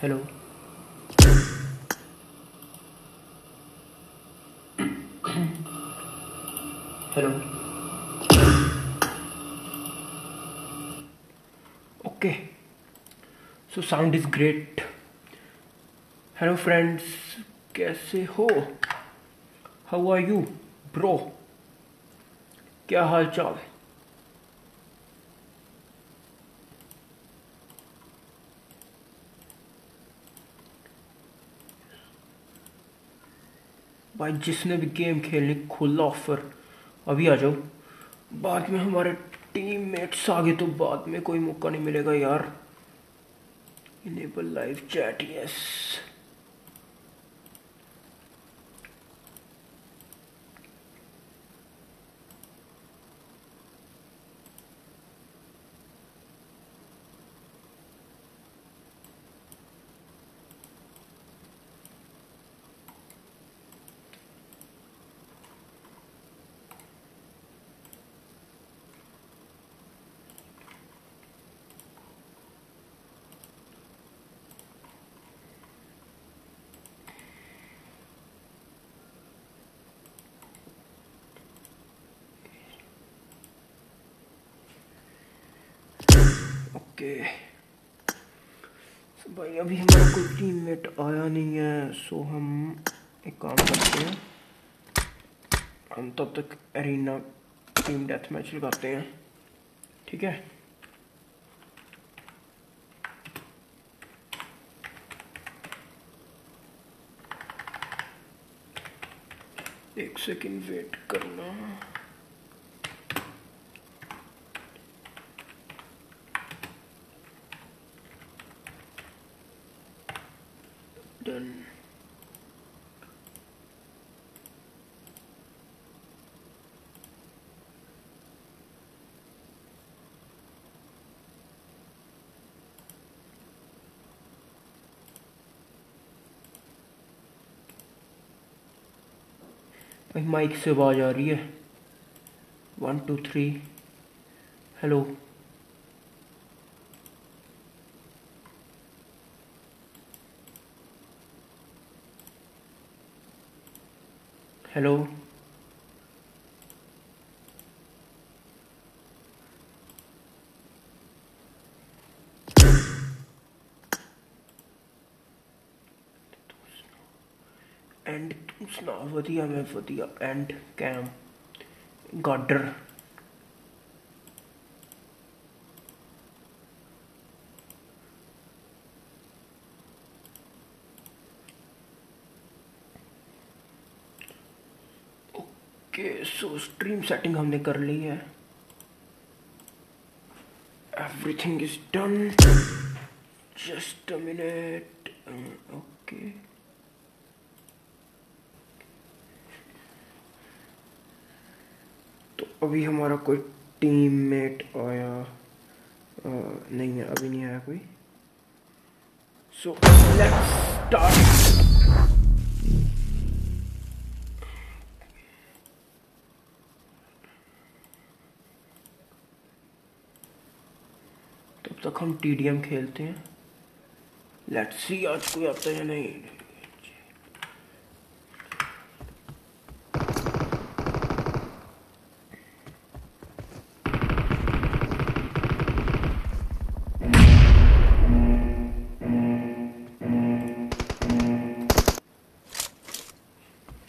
Hello. Hello. Okay. So sound is great. Hello friends, कैसे हो? How are you, bro? क्या हाल चाल है? भाई जिसने भी गेम खेलने खुला ऑफर, अभी आ जाओ। बाद में हमारे टीममेट्स आगे तो बाद में कोई मौका नहीं मिलेगा यार। Enable live chat, yes. Okay. So भाई अभी हमारा कोई टीममेट आया नहीं है, सो हम एक काम करते हैं, हम तब तक एरिना टीम डेथ मैच लगाते हैं, ठीक है? एक सेकेंड वेट करना। माइक से आवाज आ रही है 1 2 3 हेलो। हेलो एंड सुना वधिया में वधिया एंड कैम गाडर। ओके सो स्ट्रीम सेटिंग हमने कर ली है, everything is done. Just a minute. Okay अभी हमारा कोई टीममेट आया नहीं है, अभी नहीं आया कोई। So let's start. तब तक हम TDM खेलते हैं, लेट्स सी आज कोई आता है या नहीं।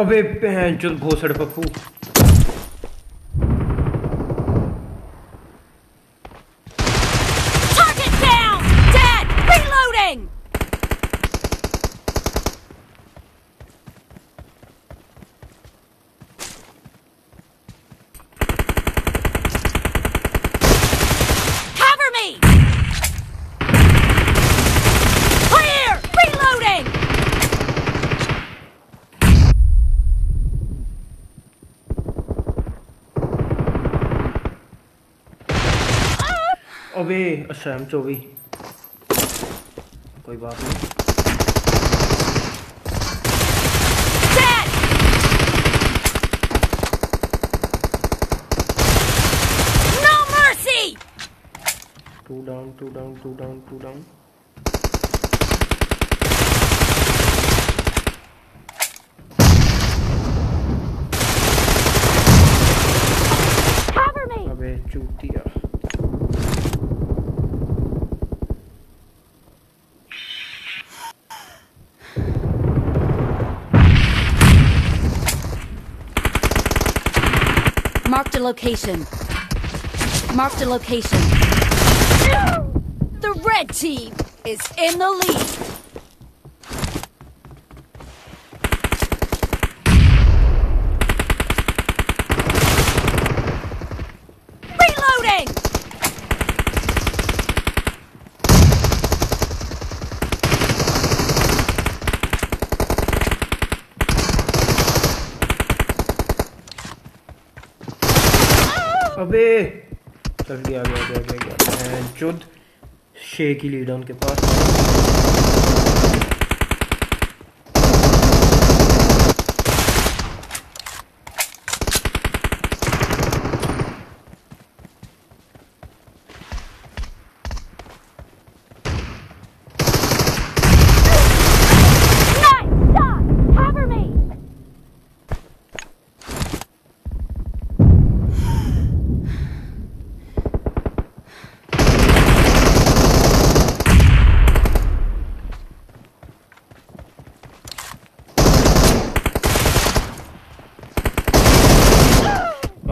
अबे भैंचो भोसड़ पप्पू। अबे अच्छा M4 कोई बात नहीं। Two down, two down, two down, two down. Cover me. अबे चूतिया। Marked a location. Marked a location. The red team is in the lead. Reloading. Abhi. चल गया गया गया गया गया चुद शे की लीड उनके पास।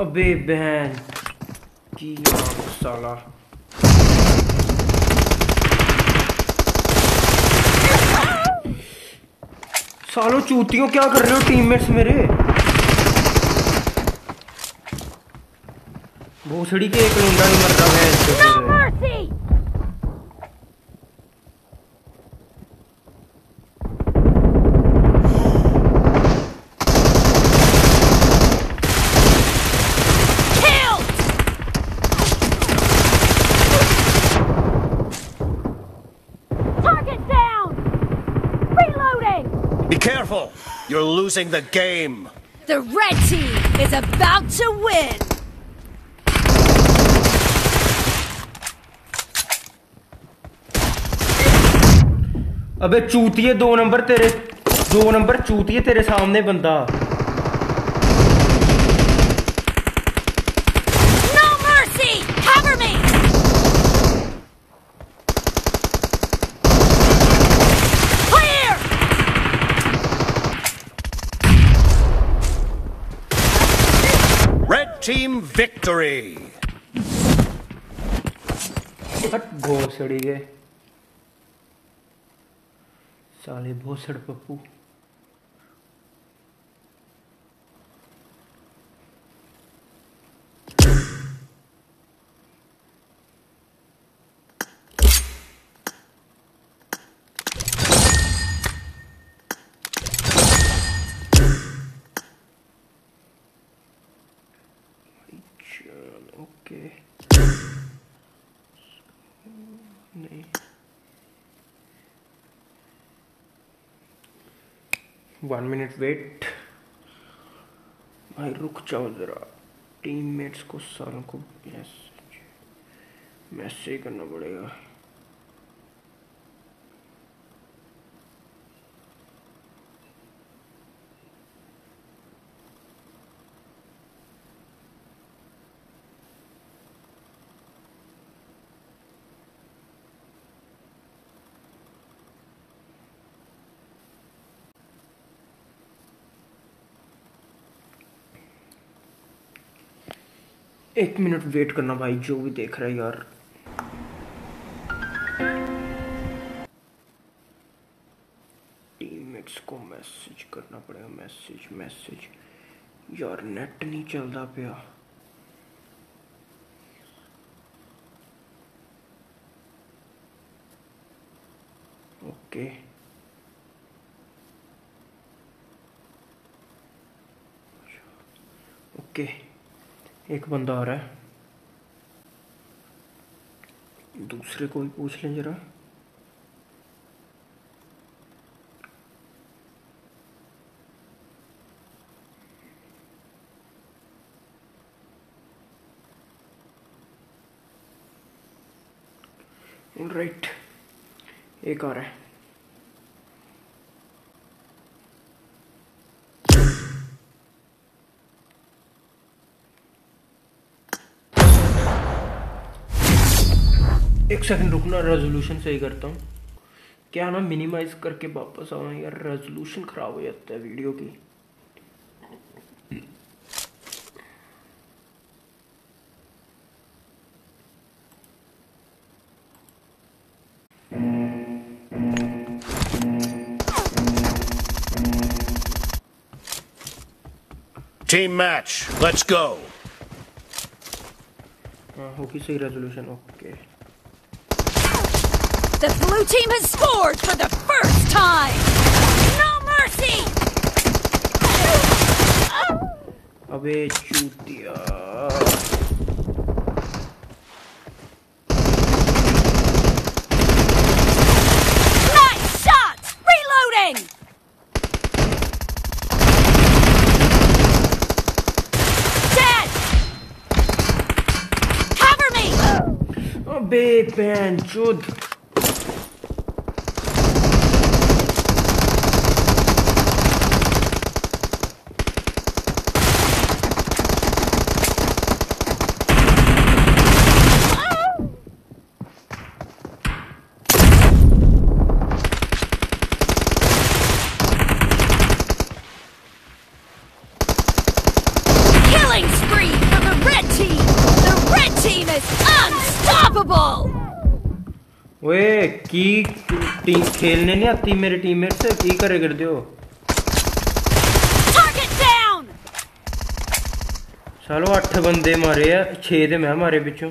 अबे बहन की साला। सालो चूतियों क्या कर रहे हो टीममेट्स मेरे। भोसड़ी के एक लूंडा ही मरता है। You're losing the game. The red team is about to win. अबे चूतिये दो नंबर चूतिये तेरे सामने बंदा। No mercy, cover me. Team victory. भोसड़ी गए साले भोसड़ पप्पू। Okay. नहीं वन मिनट वेट भाई रुक जाओ जरा। टीममेट्स को सालों को मैसेज करना पड़ेगा। एक मिनट वेट करना भाई जो भी देख रहा है यार। टीममेट्स को मैसेज करना पड़ेगा। मैसेज यार नेट नहीं चलता पिया। ओके ओके एक बंदा आ रहा है। दूसरे को भी पूछ लें जरा। राइट, एक और है। एक सेकंड रुकना, रेजोल्यूशन सही करता हूँ। क्या ना मिनिमाइज करके वापस आऊँ यार, रेजोल्यूशन खराब हो जाता है वीडियो की। Team match, let's go. Hockey side resolution, okay. The blue team has scored for the first time. No mercy. Abey chutiya. Nice shot. Reloading. Bang, shoot. Killing spree for the red team. The red team is unstoppable. ओए की team खेलने नहीं आती मेरे teammate से, की करे कर दियो सालो। 8 बंदे मारे है, 6 दे मैं मारे पिछों।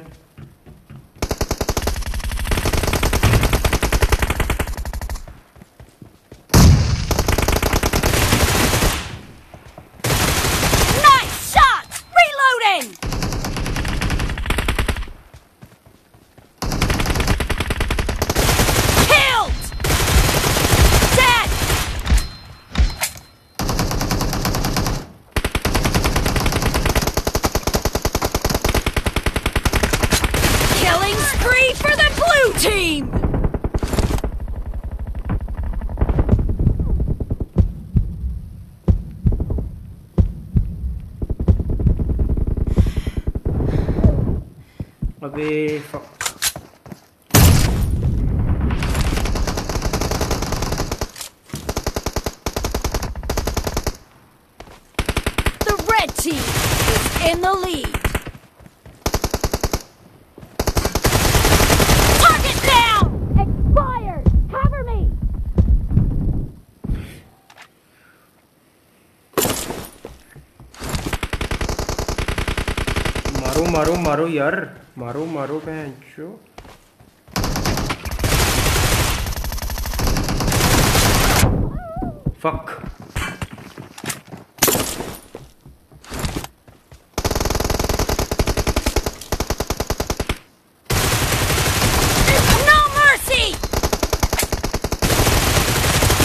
Abey fuck. The red team is in the lead. Target down. Expired. Cover me. मारो मारो मारो यार, मारो मारो बेंचो। Fuck no mercy.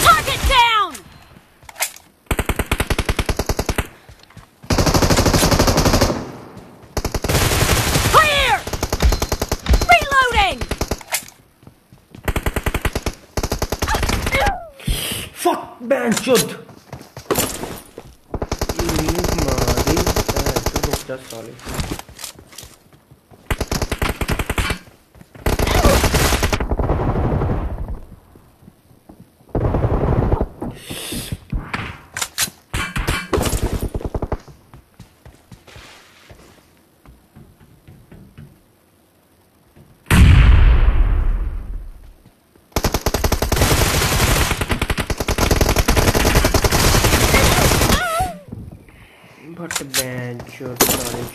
Target down. Shoot. Just sorry.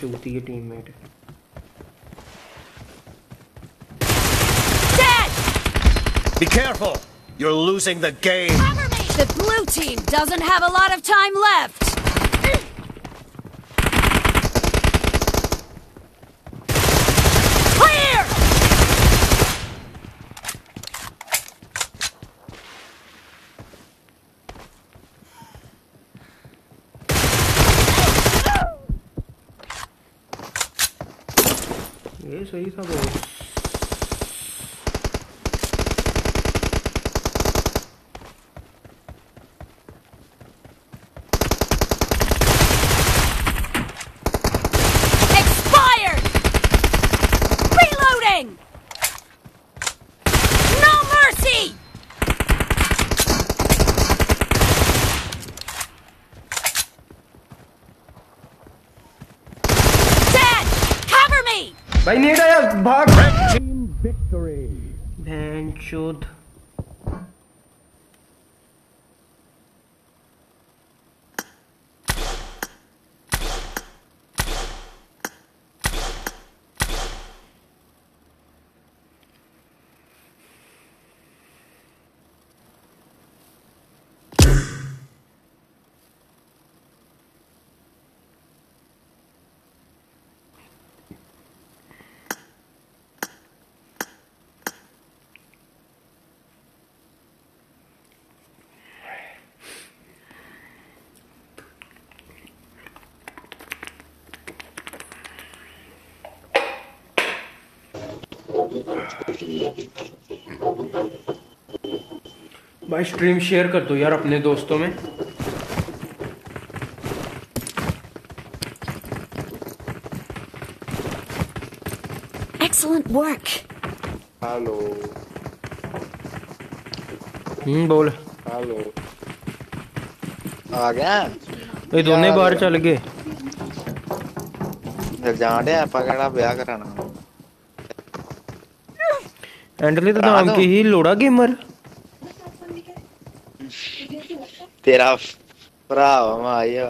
चूती है teammate. Be careful, you're losing the game. The blue team doesn't have a lot of time left. Clear. भाई सही था बहुत। भाई नीड आया भाग। टीम विक्ट्री भैंचोद। भाई स्ट्रीम शेयर कर दो यार अपने दोस्तों में। Excellent work. हेलो बोल। हेलो आ गया ये दोनों बाहर चल गए जाने पकड़ा ब्याह कराना एंडली तो नाम की ही लोड़ा गेमर तेरा भरा माया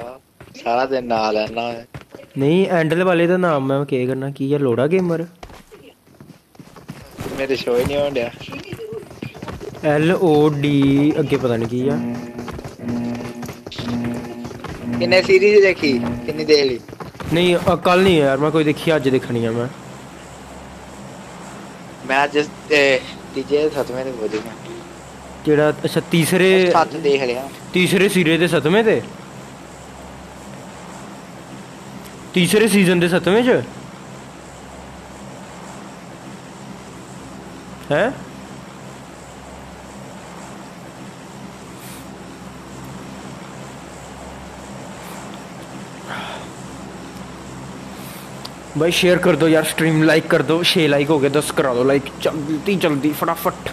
सारा दिन ना लेना नहीं एंडले वाले का नाम मैं के करना की है लोड़ा गेमर मेरे शो ही नहीं हो गया LOD आगे पता नहीं की है कितने सीरीज देखी कितनी देख ली नहीं कल नहीं यार मैं कोई देखी आज देखनी है मैं मैच डीजे सतवें दे बोली ना जेड़ा अच्छा तीसरे साथ देख लिया तीसरे सिरे दे सतवें ते तीसरे सीजन दे सतवें च हैं भाई शेयर कर दो यार स्ट्रीम लाइक कर दो 6 लाइक हो गए 10 करा दो लाइक जल्दी जल्दी फटाफट।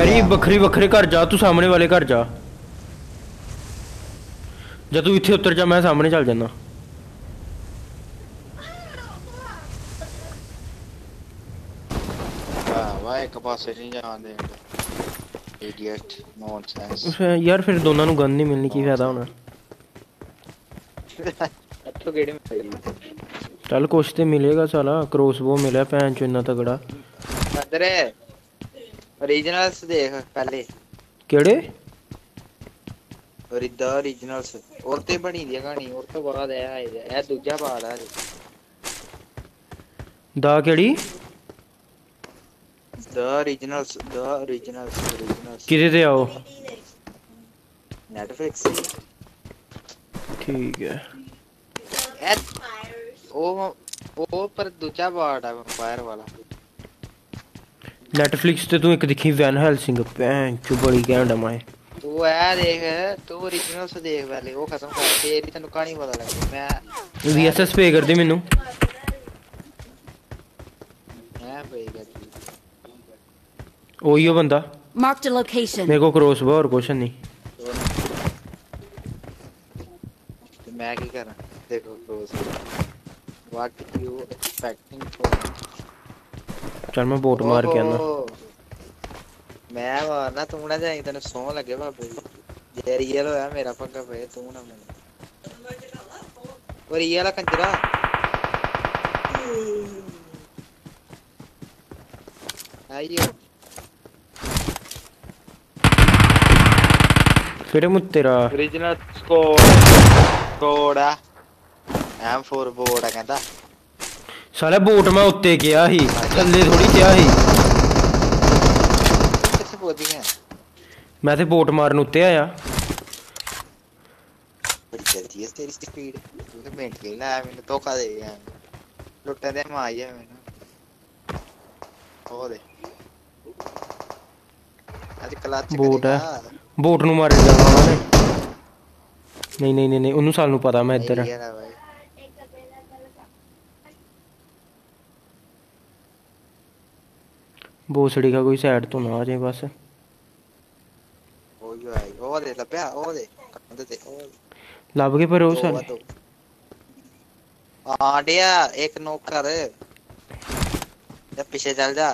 शरीफ बखरी बखरे घर जा तू सामने वाले घर जा जब तू इथे उतर जा मैं सामने चल जाना यार फिर दोनों नू गन नहीं मिलनी की फायदा होना चल कुछ तो मिलेगा साला क्रॉसबो मिला भैन चो इतना तगड़ा दरे ओरिजिनल्स देख पहले केड़े और इदा ओरिजिनल्स और ते बनी दी कहानी और तो बाद है ए दूसरा पार्ट है दा केड़ी द ओरिजिनल्स किदे ते आओ नेटफ्लिक्स ठीक है ए ओ पर दूसरा पार्ट है वायर वाला नेटफ्लिक्स ते तू एक दिखी वैन हेल्सिंग पैन चो बड़ी गंडा माए तू आ देख तू ओरिजिनल से देख पहले वो खत्म कर तेरी तन्नू कहानी पता लगे मैं VSS पे कर दे मेनू मैं पे कर ओ यो बंदा मार्क द लोकेशन मेरे को क्रॉसबो और कुछ नहीं तो मैं क्या करा देखो crossbow what you expecting for चल मैं बोट मार के आना मैं मारना तू ना जाई तने सौ लगे बाबू जे रियल होया मेरा पक्का पे तू ना मैं और ये वाला कंजरा आइयो फिर मुत्तेरा ओरिजिनल स्कोड़ा M4 बोर्ड है कहता साला बोट में उत्ते गया ही थल्ले थोड़ी गया ही कैसे बोदी है मैं तो बोट मारन उत्ते आया बड़ी जल्दी है तेरी स्पीड तूने मेंट के ना मैंने धोखा दे दिया लुटे दे मार दिया मैंने ओ दे आज क्लच बोट है बोट नु मार दिया मैंने नहीं नहीं नहीं उन्नु साल नु पता मैं इधर बोसड़ी का कोई साइड तो ना आ जाए बस ओ यो आई ओ दे लपया ओ दे कंदे ते ओ लब के पर ओ साले आ दिया एक नॉक कर जा पीछे चल जा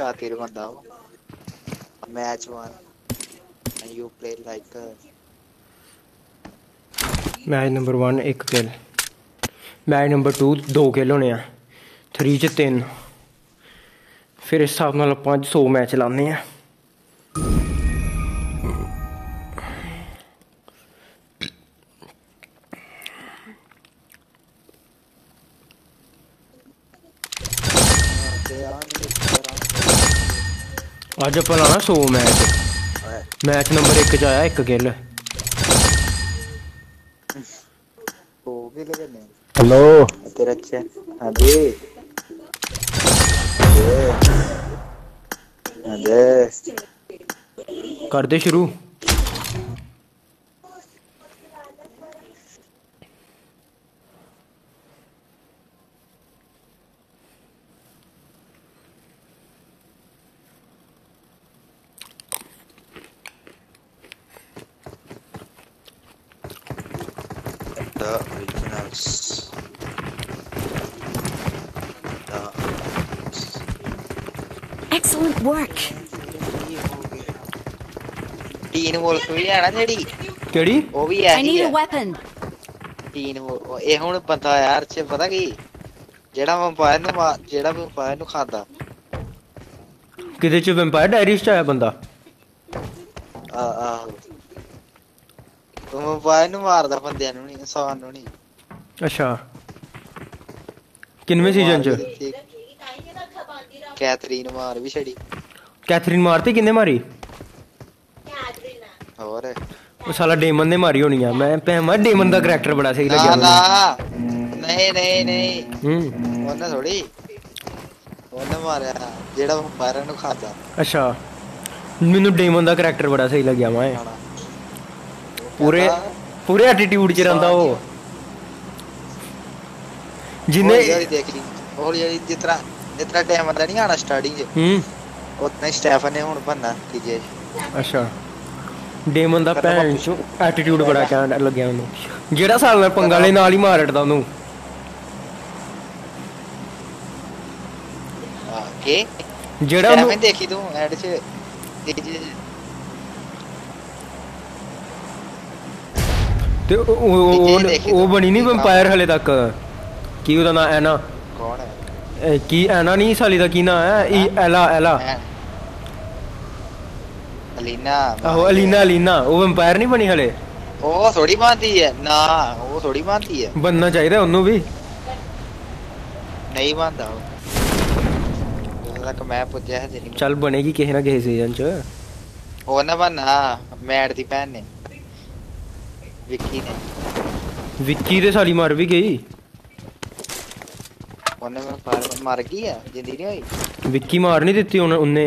Shaatir banda ho match one and you play like match number 1 1 kill match number 2 2 kill hone hain 3 ch 3 fir is hisab nal 500 match lane hain आज अपन लाना 100 मैच मैच नंबर 1 च आया 1 किल तो भी लगे नहीं हेलो तेरा अच्छा अबे अबे कर दे शुरू कैथरीन मारती किन्ने मारी और साला डेमन ने मारी होनी है मैं पहमा डेमन का कैरेक्टर बड़ा सही लगा ना नहीं नहीं नहीं ओना थोड़ी ओना मारया जेड़ा फायर नु खाता अच्छा मेनू डेमन का कैरेक्टर बड़ा सही लगा मैं पूरे पूरे एटीट्यूड च रहंदा वो जिने और यार जितना जितना टाइम अंदर नहीं आना स्टार्टिंग उतना स्टेफन ने हुन बनना कीजे अच्छा डेमन दा पैंचो एटीट्यूड बड़ा कैंड लगया उनु जेड़ा साल में पंगा ले नाल ही मारटदा उनु ओके जेड़ा मैं देखी तू ऐड च ते ओ बनी नहीं वैम्पायर हले तक की ओदा ना है ना कौन है की एना नहीं साली दा की ना है एला एला अलीना आहो अलीना अलीना वो वैम्पायर नहीं बनी हले ओ थोड़ी बांधी है ना वो थोड़ी बांधी है बनना चाहिए उन्हें भी नहीं बांधा वो मैं पूछया है नहीं चल बनेगी कहीं ना कहीं सीजन च ओ ना बना मैड दी बहन ने विक्की रे साली मर भी गई ओने मर गई है जिंदी नहीं हुई विक्की मार नहीं देती उन्होंने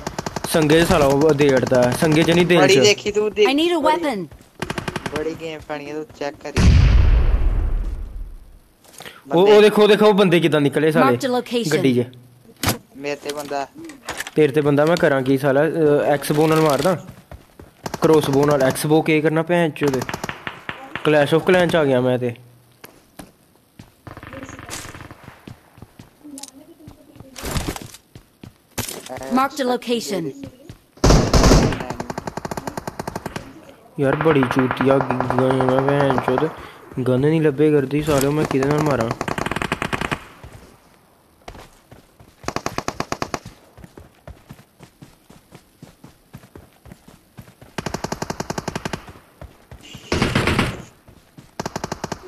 संगे साला वो देड़दा है संगे जनी देड़ बड़ी देखी तू देख आई नीड अ वेपन बड़ी गेम पानी है तो चेक करी ओ देखो देखो बंदे किदां निकले साले गड्डी जे मेरे ते बंदा तेरे ते बंदा मैं करा की साला एक्स बो नाल मारदा क्रॉस बो नाल एक्स बो के करना भैंचो दे क्लैश ऑफ क्लैंस आ गया मैं ते Mark the location. यार बड़ी चूतिया गन है भैंचोद गन नहीं लब्बे करदी साले मैं किदे नाल मारा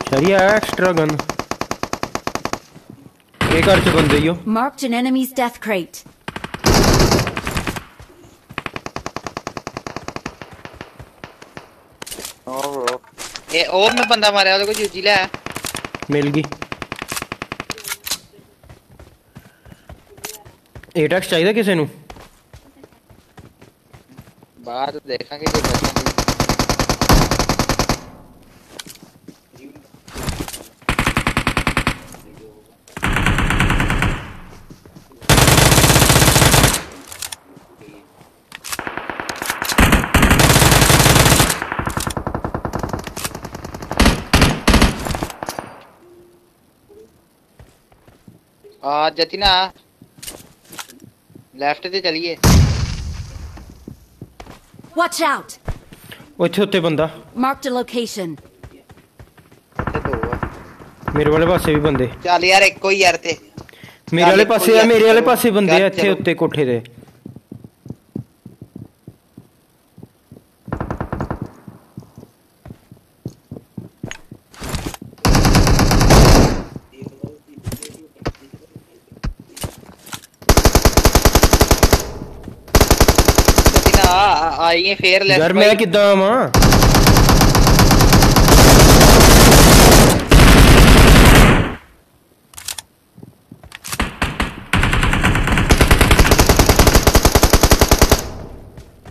शरीया एक्स्ट्रा गन ये कर च बंदे यो Marked an enemy's death crate. ये ओ मैं बंदा मारा उसको जूजी ले मिल गई 8x चाहिए किसी नु बाद देखेंगे कि आ जतिना लेफ्ट से चलिए वॉच आउट वो छोटे बंदा मार्क द लोकेशन मेरे वाले पासे भी बंदे चल यार एक कोई यार ते मेरे वाले पासे या मेरे वाले पासे बंदे है इथे उत्ते कोठे दे ये फेयर लेफ्ट यार मैं किदा मां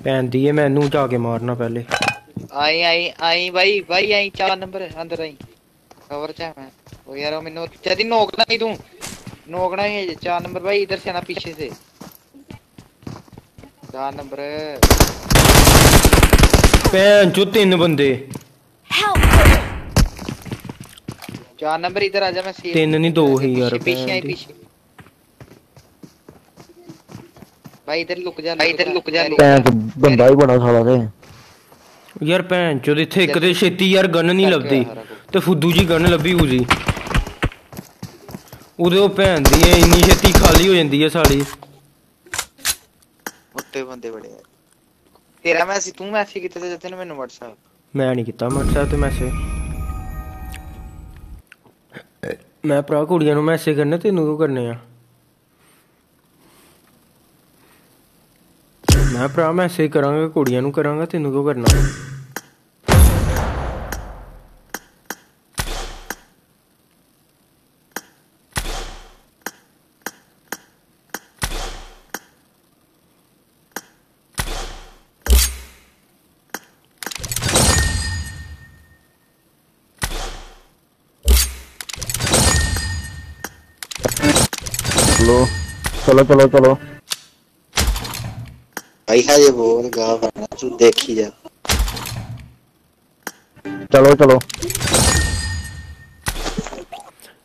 पैन दिए मैनू जाके मारना पहले आई आई आई भाई भाई आई 4 नंबर अंदर आई कवर चा मैं ओ यार मैनू जदी नोकना नहीं तू नोकना है 4 नंबर भाई इधर से आना पीछे से 4 नंबर पैन जो 3 बंदे चार नंबर इधर आजा मैं 3 नहीं 2 है यार पीछे भाई इधर लुक जा पैन बंदा ही बड़ा साला ते यार पैन जो इथे एक ते छेती यार गन नहीं लभदी ते फुद्दू जी गन लभी उजी ओदे ओ पैन दी इन्नी छेती खाली हो जंदी है साली उत्ते बंदे बड़े यार तेरा मैसेज तू मैसेज कितने जाते ने मेनू WhatsApp मैं नहीं किता WhatsApp तो मैसेज मैं प्रा कुड़ियां नु मैसेज करने तेनू को करने आ मैं प्रा मैसेज करांगा कुड़ियां नु करांगा तेनू को करना चलो चलो चलो ऐसा ये बोल गांव वाला तू देख ही जा चलो चलो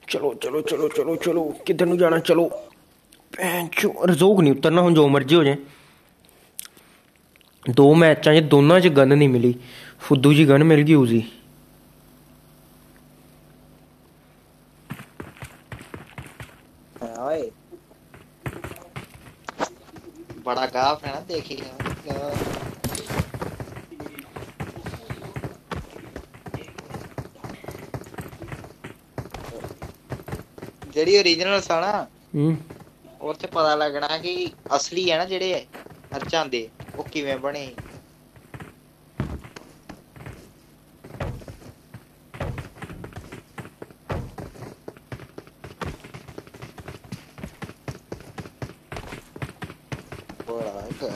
चलो चलो चलो चलो चलो किधर नु जाना चलो पैंचो रजोग नहीं उतरना हुन जो मर्जी हो जाए 2 मैचां ये दोनों च गन नहीं मिली फुद्दू जी गन मिल गई उसी बड़ा गाफ है ना देखी जेडी ओरिजिनल साना और ते पता लगना कि असली है ना जेडे हरचांदे वो किवें बने First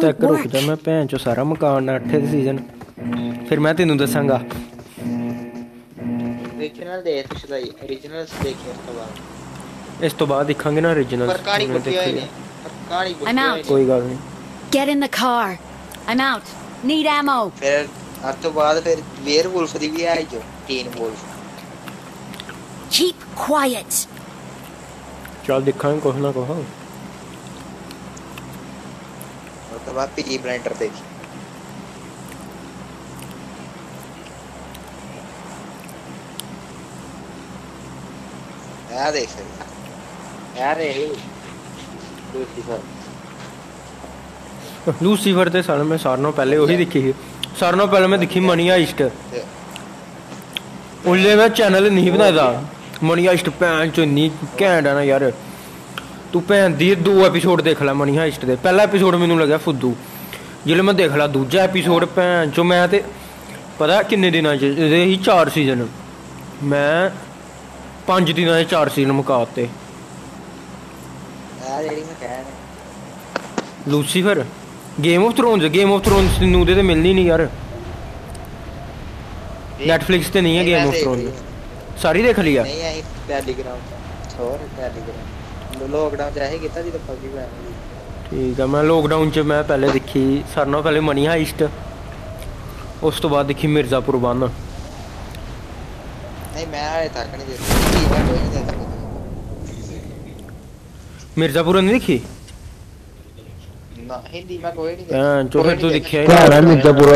tech रुक जा मैं पैंचो सारा मकान ना 8 सीजन फिर मैं तेनू दसांगा ओरिजिनल दे पिछला ओरिजिनल्स देखिए इस तो बाद दिखांगे ना ओरिजिनल कोई गल नहीं Get in the car. I'm out. Need ammo. फिर अब तो बाद फिर वेयरवुल्फ दी भी आई जो तीन वुल्फ Keep quiet. चल दिखाएं कुछ ना कुछ तब आप पीजी ब्लेंडर देखिए यार देख सकते यार ये लूसीफर ते साल में सारनो पहले वही दिखी है सारनो पहले में दिखी मनी हाइस्ट उल्ले मैं चैनल नहीं बनाया मनी हाइस्ट पैंच इतनी घैंट है ना यार तू भैन दी दो एपिसोड देख ला मनी हाइस्ट दे पहला एपिसोड मेनू लगा फुद्दू जिल्ले मैं देख ला दूजा एपिसोड भैन चो मैं ते पता किन्ने दिनां च इहदे ही 4 सीजन मैं 5 दिनां च 4 सीजन मुकाते यार जेडी मैं कह रहा लूसीफर गेम ऑफ थ्रोन्स नू दे ते मिलनी नहीं यार नेटफ्लिक्स ते नहीं है गेम ऑफ थ्रोन्स सारी देख लिया नहीं आई टेलीग्राम और टेलीग्राम लॉकडाउन चाहे किता जी तो पबजी फैमिली ठीक है मैं लॉकडाउन च मैं पहले देखी सरनो पहले मनी हाइस्ट उस तो बाद देखी मिर्जापुर बन नहीं मैं आए तक नहीं देखी मिर्जापुर नहीं देखी ना हिंदी में कोई नहीं हां जो फिर तू देखी है मिर्जापुर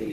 नहीं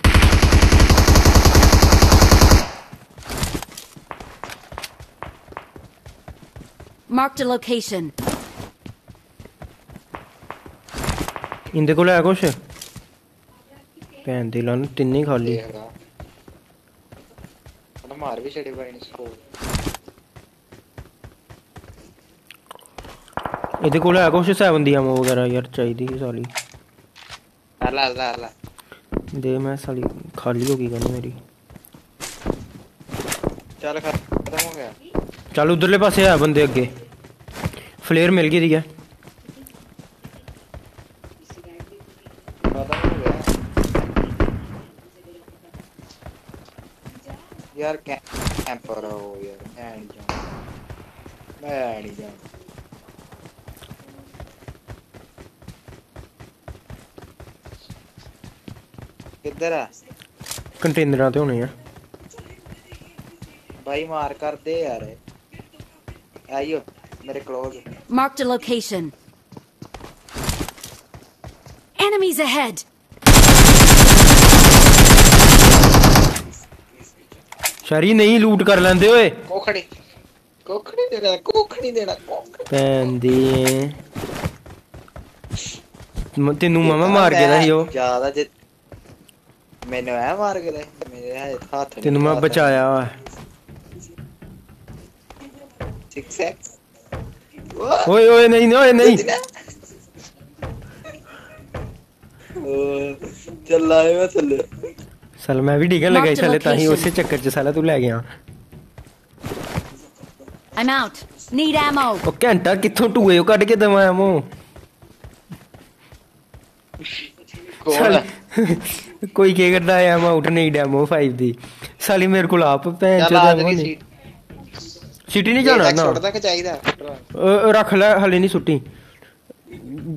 Marked a location. इनके कोल है कुछ? पैन दी लान तिन्नी खाली। अरे मार भी छड़े भाई इसको। इनके कोल है कुछ 7 दी एमो वगैरह यार चाहिदी साली। ला दे मैं साली खाली हो गई गन मेरी। चल खत्म हो गया। चल उधरले पासे है बंदे आगे। फ्लेयर मिल गई दी है यार कैंपर हो यार मैं नहीं जाऊं किधर है कंटेनर आते होने हैं भाई मार कर दे यार आइयो मेरे close mark the location enemies ahead शरी नहीं लूट कर लेंदे ओए कोखड़ी देना पैंदी तेनू मामा मार के रही हो ज्यादा जे मैंने है मार के रही मेरे हाथ तेनू मैं बचाया ओए नहीं चल आए मैं चले साला मैं भी डिगन लगाई साले ताही उसी चक्कर च साला तू ले गया I am out need ammo ओ घंटा किथों टूए ओ कट के दवा एमो कोई क्या करता है मैं उठ नहीं डेमो 5G साली मेरे को आप सीटी नहीं जाना ना छोड़दा के चाहिदा रख ले हले नहीं सुटी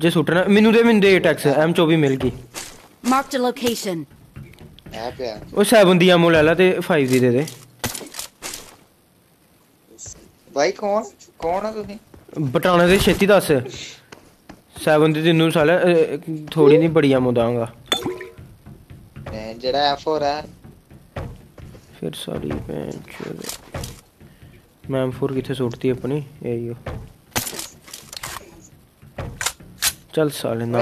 जे सुटना मेनू दे मिन दे टैक्स M24 मिल गई मार्क द लोकेशन है पे ओ साबुन दी एमो ले ला ते 5G दे दे भाई कौन कौन है तू बटाने दे छेती दस साबुन दी तीनू साला थोड़ी नहीं बड़ी एमो दांगा जेड़ा F4 है फिर सारी मैं M4 किथे सुटती अपनी एयो चल साले ना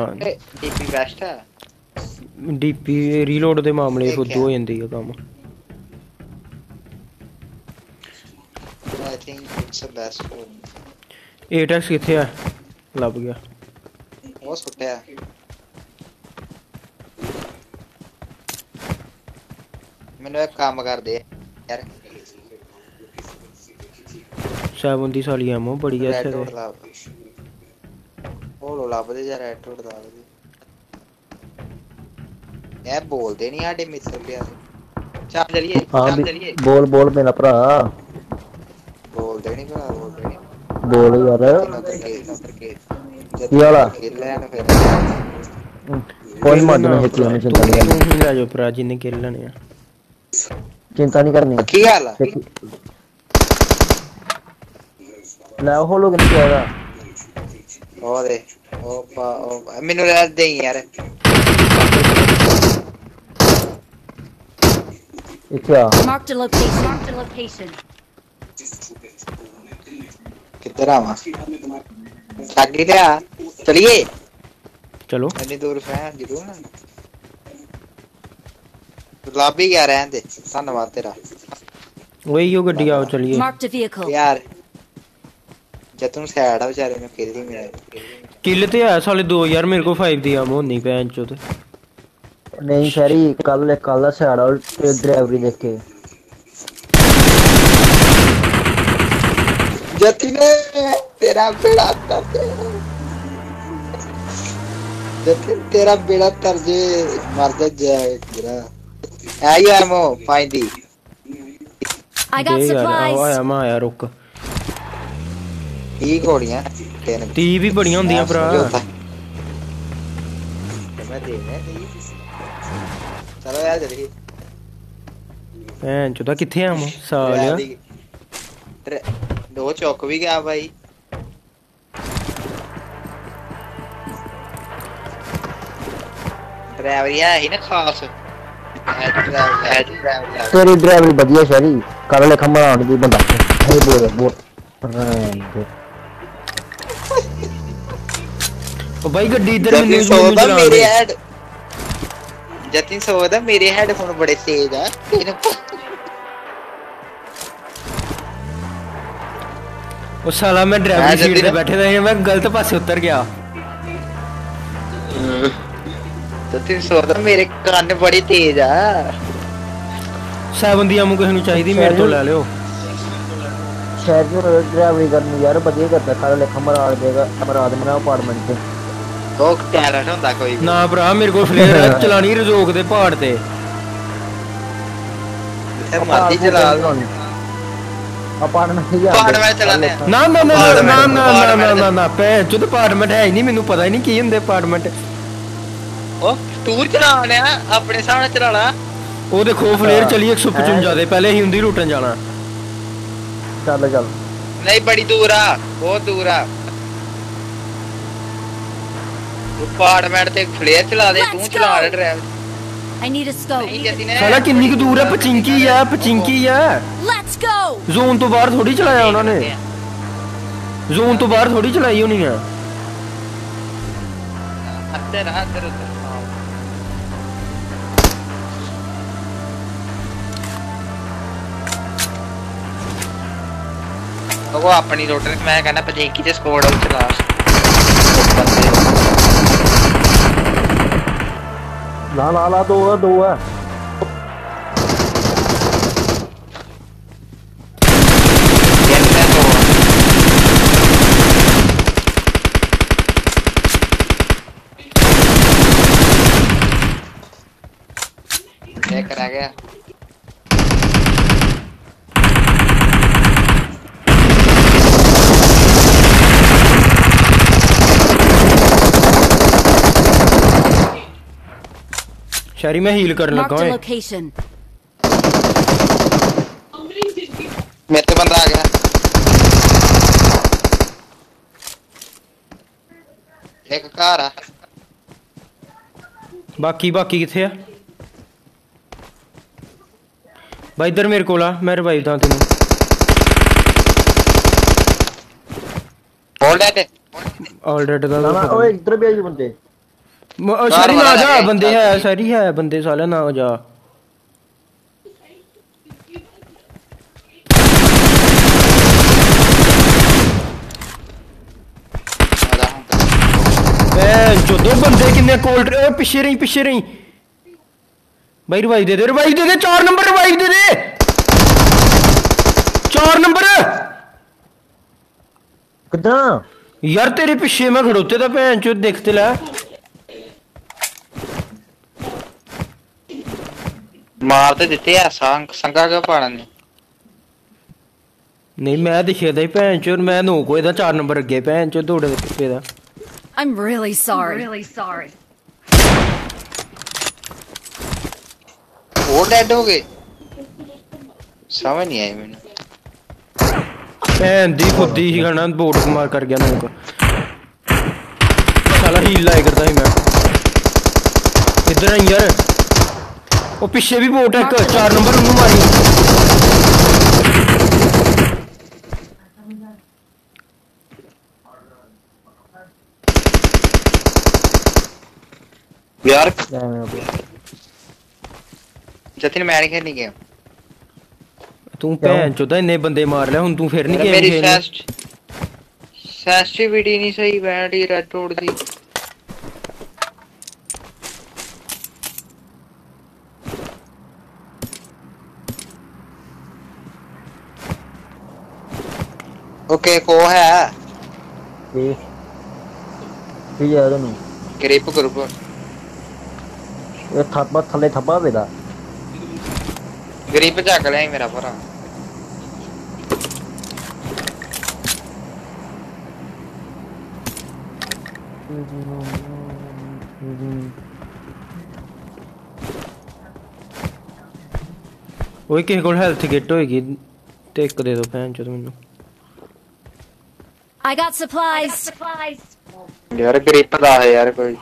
डीपी बेस्ट है डीपी रीलोड दे मामले फुद्दू हो जंदी है काम I think it's a best phone attacks किथे है लब गया वो सुटया ਮੈਨੂੰ ਇੱਕ ਕੰਮ ਕਰਦੇ ਯਾਰ ਸਾਬਨ ਦੀ ਸਾਲੀ ਐਮੋ ਬੜੀ ਐ ਇੱਥੇ ਉਹ ਲੋ ਲੱਭਦੇ ਯਾਰ ਰੈਡ ਟੋੜ ਦਾ ਯਾਰ ਬੋਲਦੇ ਨਹੀਂ ਸਾਡੇ ਮਿੱਤਰ ਪਿਆ ਚੱਲ ਚਲੀਏ ਚੱਲ ਚਲੀਏ ਬੋਲ ਬੋਲ ਮੇਰਾ ਭਰਾ ਬੋਲਦੇ ਨਹੀਂ ਭਰਾ ਬੋਲਦੇ ਨਹੀਂ ਬੋਲ ਯਾਰ ਕੀ ਹਾਲਾ ਕੋਈ ਮਦਦ ਨਹੀਂ ਕੀਤੀ ਉਹਨੇ ਚੰਗਾ ਲੈ ਜਾਓ ਭਰਾ ਜੀ ਨੇ ਖੇਲ ਲੈਣੇ ਆ चिंता नहीं करनी क्या हाल है ले हो लोग नहीं आएगा ओ दे ओ पा ओ मेनू ले दे यार क्या मार्क द लोकेशन किधर आवा लागी ले आ चलिए चलो इतनी दूर से हैं जरूर ना लाबी क्या रहन दे धन्यवाद तेरा वही यो गड्डी आओ चलिए यार जतन साइड आ बेचारे ने खेल ही मेरा किल तो है साले 2000 मेरे को 5 दिया मो नहीं पैन चो तो नहीं सारी कल साइड और ड्राइवरी देखे जतिने तेरा बेड़ा करते जतिन तेरा बेड़ा तरजे मर जाए तेरा I am find it. I got supplies. I am आया रुक। ये गोड़ियां तेरे टी भी बढ़िया होंदियां भरा। मैं देने चलो यार जल्दी। हैं चुदा किथे हम सालिया। दो चौक भी गया भाई। ड्राइवरिया है ना खास। तेरी ड्राइवर बढ़िया शरी काले ने खम्मा आने दी बंदा हे बोल बोल ओ भाई गड्डी इधर में न्यूज़ में मेरे हेड जतिन सोदा मेरे हेडफोन बड़े तेज है ओ साला मैं ड्राइवर सीट पे बैठे रहे मैं गलत पासे उतर गया जतिन सोदा मेरे कान बड़ी तेज आ साबन दी आमू किसी नु चाहिदी मेरे तो ले लियो शहर में ड्राइवरी करनी यार बढ़िया करता सारा लेखा मराड़ देगा अपराध मना अपार्टमेंट से तो टैलेंट होंदा कोई ना भरा मेरे को फ्लेयर चलानी रजोक दे पहाड़ ते ए मारदी चला अपार्टमेंट ही अपार्टमेंट चलाने ना ना ना ना ना ना ना पे जो अपार्टमेंट है ही नहीं मेनू पता ही नहीं की होंदे अपार्टमेंट ओ टूर चलाने अपने सामने चलाना ਉਹ ਦੇਖੋ ਫਲੇਅਰ ਚਲੀ 155 ਦੇ ਪਹਿਲੇ ਹੀ ਹੁੰਦੀ ਰੂਟਨ ਜਾਣਾ ਚੱਲ ਚੱਲ ਨਹੀਂ ਬੜੀ ਦੂਰ ਆ ਬਹੁਤ ਦੂਰ ਆ ਅਪਾਰਟਮੈਂਟ ਤੇ ਫਲੇਅਰ ਚਲਾ ਦੇ ਤੂੰ ਚਲਾ ਰਿਹਾ drive I need a scope ਸਾਲਾ ਕਿੰਨੀ ਕੁ ਦੂਰ ਆ ਪਚਿੰਕੀ ਆ ਲੈਟਸ ਗੋ ਜ਼ੋਨ ਤੋਂ ਬਾਹਰ ਥੋੜੀ ਚਲਾਇਆ ਉਹਨਾਂ ਨੇ ਜ਼ੋਨ ਤੋਂ ਬਾਹਰ ਥੋੜੀ ਚਲਾਈ ਹੋਣੀ ਆ ਅੱਤੇ ਰਾਹ ਕਰੋ वो अपनी रोटर मैं कहना पजेकी से स्कोर आउट चला ला ला ला दो है टकरा गया। शहरी में हील करने लगा है। मेरे पे बंदा आ गया। एक कार है। बाकी किथे है भाई? इधर मेरे को ला, मैं रिवाइव दा तेनू। ऑलरेडी दा ओए इधर भी आए बंदे। शहरी ना जा, बंदे है शहरी है बंदे, साला ना जा। जो दो बंदे किन्ने कोल्ड पिछे रही भाई। रिवाइव दे दे 4 नंबर, रिवाइव दे दे 4 नंबर। कितना यार तेरे पिछे मैं खड़ोते था, भैन चो देखते ला। मार तो देते है संगा के पाड़ा ने। नहीं मैं दिखे था भैन चो, मैं नोक होया 4 नंबर अगे भैन चो दौड़े दे पिछे दा। I'm really sorry. वो डेड हो गए, समझ नहीं आई मैंने। मैं दी खुद ही गणना बोर्ड मार कर गया मेरे को। साला हील लाए करता ही मैं। इधर यार वो पीछे भी बोट है, 4 नंबर उन्होंने मारी। यार जतिन मैं नहीं खेलनी गेम। तू भैन चोदा इतने बंदे मार ले हुन, तू फिर नहीं गेम खेलनी। मेरी सेंसिटिविटी नहीं सही, बैटरी रेड तोड़ दी। ओके को है ये यार नहीं ग्रिप ग्रुप थापा थले थपा बेदा गरीब जाग ले मेरा भरा। ओए किसी को हेल्थ किट होगी ते एक दे दो भैन चो मेनू। I got supplies. यार गरीब दा है यार कोई।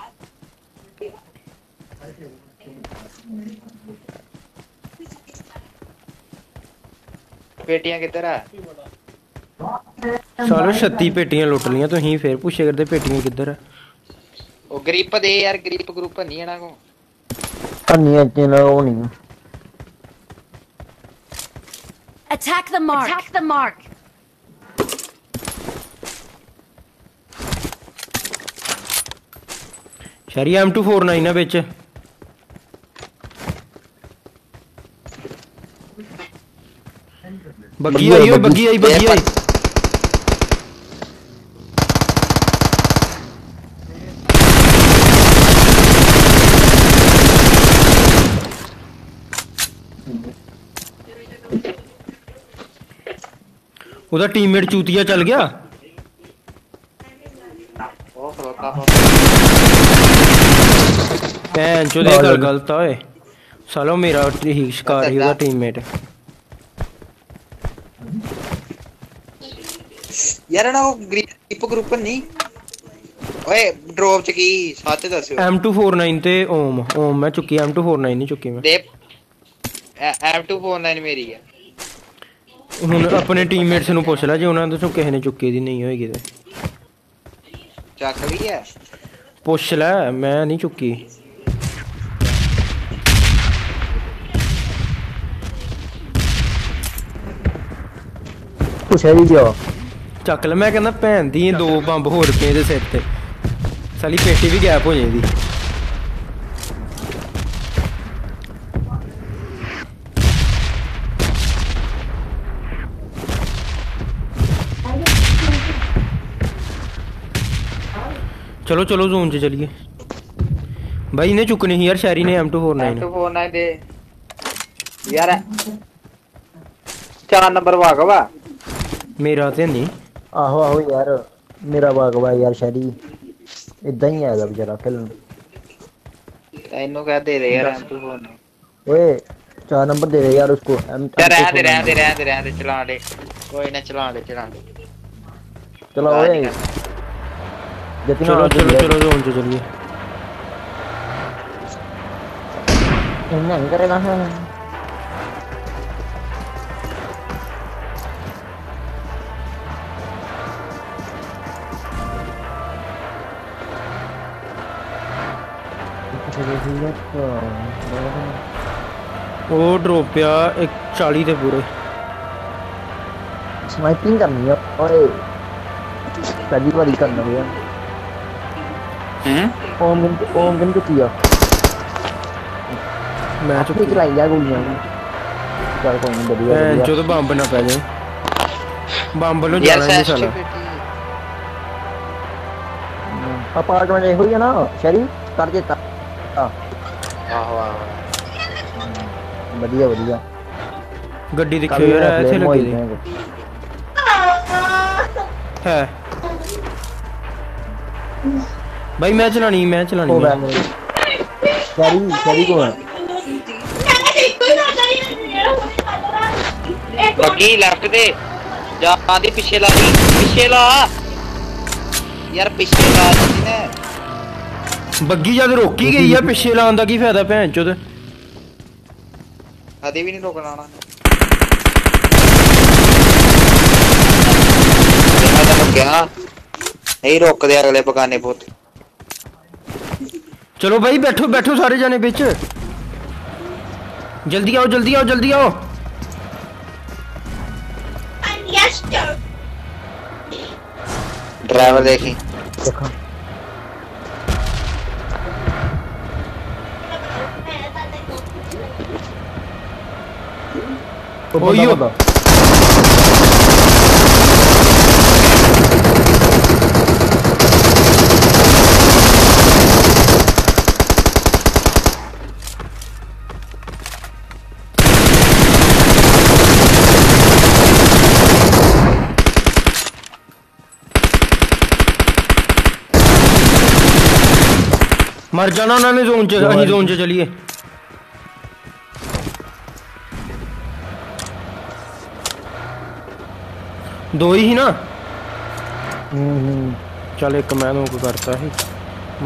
पेटियां किधर है? सालों 36 पेटियां लुट लिया तो ही फिर पूछे करते पेटियां किधर है? ओ ग्रिप दे यार, ग्रिप ग्रुप नहीं है ना को पन्नियां चला वो नहीं। Attack the mark. शहरी M249 ना बेच। बग्गी आई। उधर टीममेट चूतिया चल गया। भैन चो दे गलत है सालो, मेरा ही शिकार ही उधर टीममेट। यार ना वो ग्रिप ग्रुप नहीं। ओए ड्रॉप चकी 710 M249 ते ओम मैं चुकी M249 नहीं चुकी मैं। M249 मेरी है। उन्होंने अपने टीममेट्स नु पूछ ला जे उन्हां तो किसी ने चुकी दी नहीं होएगी ते चक भी है। पूछ ला, मैं नहीं चुकी। पूछा ही दिया चक ले। मैं कहना भैन दी 2 बंब होर पे दे सिर ते साली पेटी भी गैप हो जाएगी। चलो जोन से चलिए भाई। इन्हें चुकनी ही यार। शहरी ने M249 दे यार चार नंबर भागवा मेरा ते नहीं आहो आहो यार मेरा भागवा यार शरी इदा ही आएगा बेचारा खेलन तैनो कह दे रे यार तू फोन ओए चार नंबर दे रे यार उसको रहने दे चला ले कोई ना चला ले चलो ओए चलो उन चलिए इनने करेगा हां वो ड्रॉप या 140 ਦੇ ਪੂਰੇ ਸਨਾਈਪਿੰਗ ਕਰਨੀ ਆ ਓਏ ਸਾਡੀ ਵਾਰੀ ਕਰਨਾ ਯਾਰ ओम गन तो किया मैं चुप ही लाइया गोलियां चल कोई नहीं बढ़िया जो तो बम ना पा जाए बम लो जाना नहीं साला अपार्टमेंट में हुई है ना शरी कर देता बढ़िया बढ़िया गड्डी दिखे यार ऐसे लगी है भाई मैं चलानी शरी को लगी लेफ्ट दे जा आधी पीछे ला यार पीछे ला ने बग्गी जद रोकी गई है पीछे लान दा की फायदा भैन चोद आदे भी नहीं रोकना आना ज्यादा लग गया नहीं रोक दे अगले बगाने बहुत चलो भाई बैठो सारे जाने बीच जल्दी आओ ड्राइवर देखो ओयो मर जाना उन्होंने जोन च चलिए दो ही ना चल एक मैं को करता है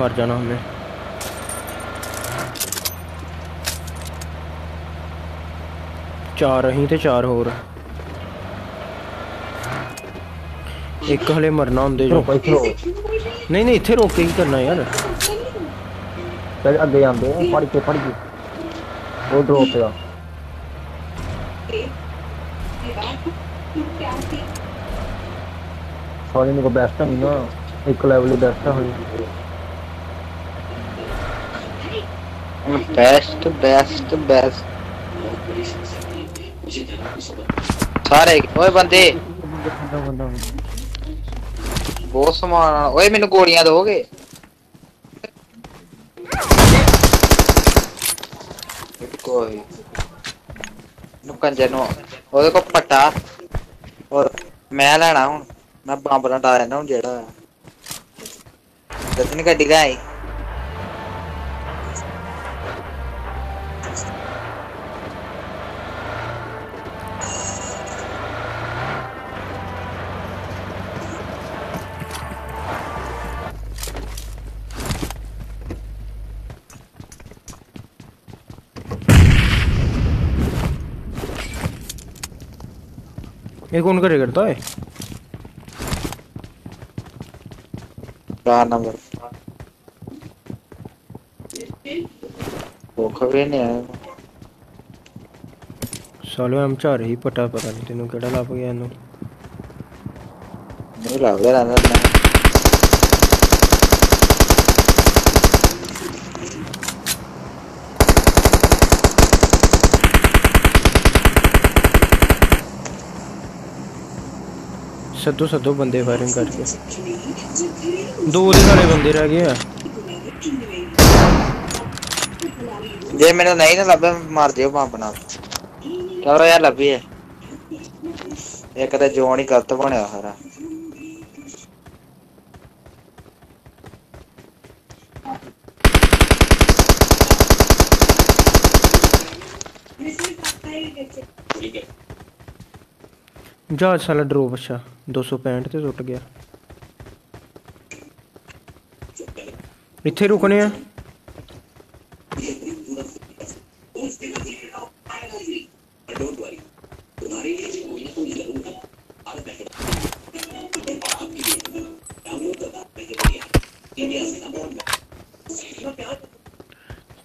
मर जाना हमने चार ही थे चार होर एक हले मरना होंदे जो नहीं इथे रोक के ही करना यार चल अगे आंदे पड़ के वो ड्रॉप है और इनको बेस्ट है ना एक लेवल बेस्ट है बेस्ट सारे ओए बंदे बहुत समान ओए मेनू गोलियां दोगे कोई नुकन जनो ओए को पट्टा और मैं लेना हूं मैं बम ना डाल ना हूं जेड़ा जतन गड्डी का है ये कौन करे करता है नंबर वो खबरें नहीं आए सालों हम चार ही पता नहीं तेनों केड़ा लाभ गया नो नहीं लाभ गया ना सदो बंदे फायरिंग करके दो सारे बंदे रह गए जे मैंने नहीं ना लबे मार दियो बम बना चलो यार लब्बी है ये कदा जोन ही गलत बने सारा जा साला ड्रॉप अच्छा 265 ते टूट गया इथे रुकने है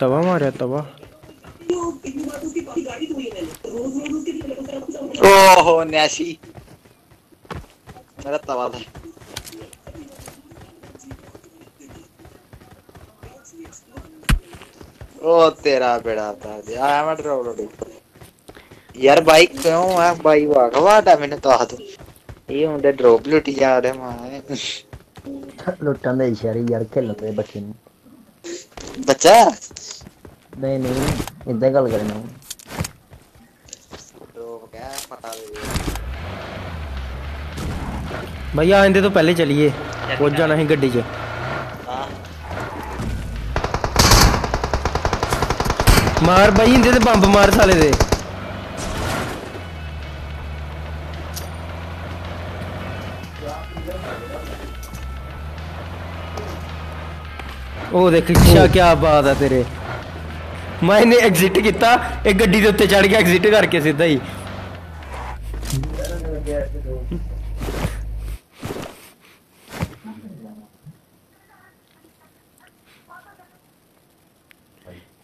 तवा मारा तवा ओहो न्यासी मेरा तवा था ओ तेरा बेड़ा था यार मैं ड्रॉप लोडी यार बाइक क्यों है भाई वाह वाटा मैंने तो आ दो ये मुंडे ड्रॉप लूटी जा रहे मां लूटा मैं इशारे यार खेल रहे बच्चे बच्चा नहीं नहीं इधर गल करना भैया आंदे तो पहले चलिए पहुंच जाना है गड्डी से मार भाई इंदे तो बम मार साले दे ओ देख क्या क्या बात है तेरे मैंने एग्जिट किया एक गड्डी के ऊपर चढ़ के एग्जिट करके सीधा ही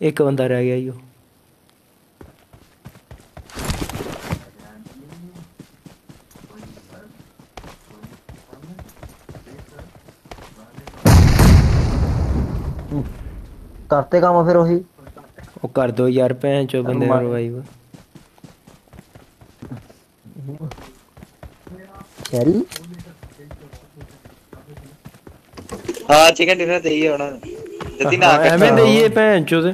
एक बंदा रह गया यो करते काम फिर वही वो कर दो यार भैन चो बंदे रिवाइव चल हां चिकन डिनर चाहिए होना जल्दी ना आके हमें दे ये भैन चो से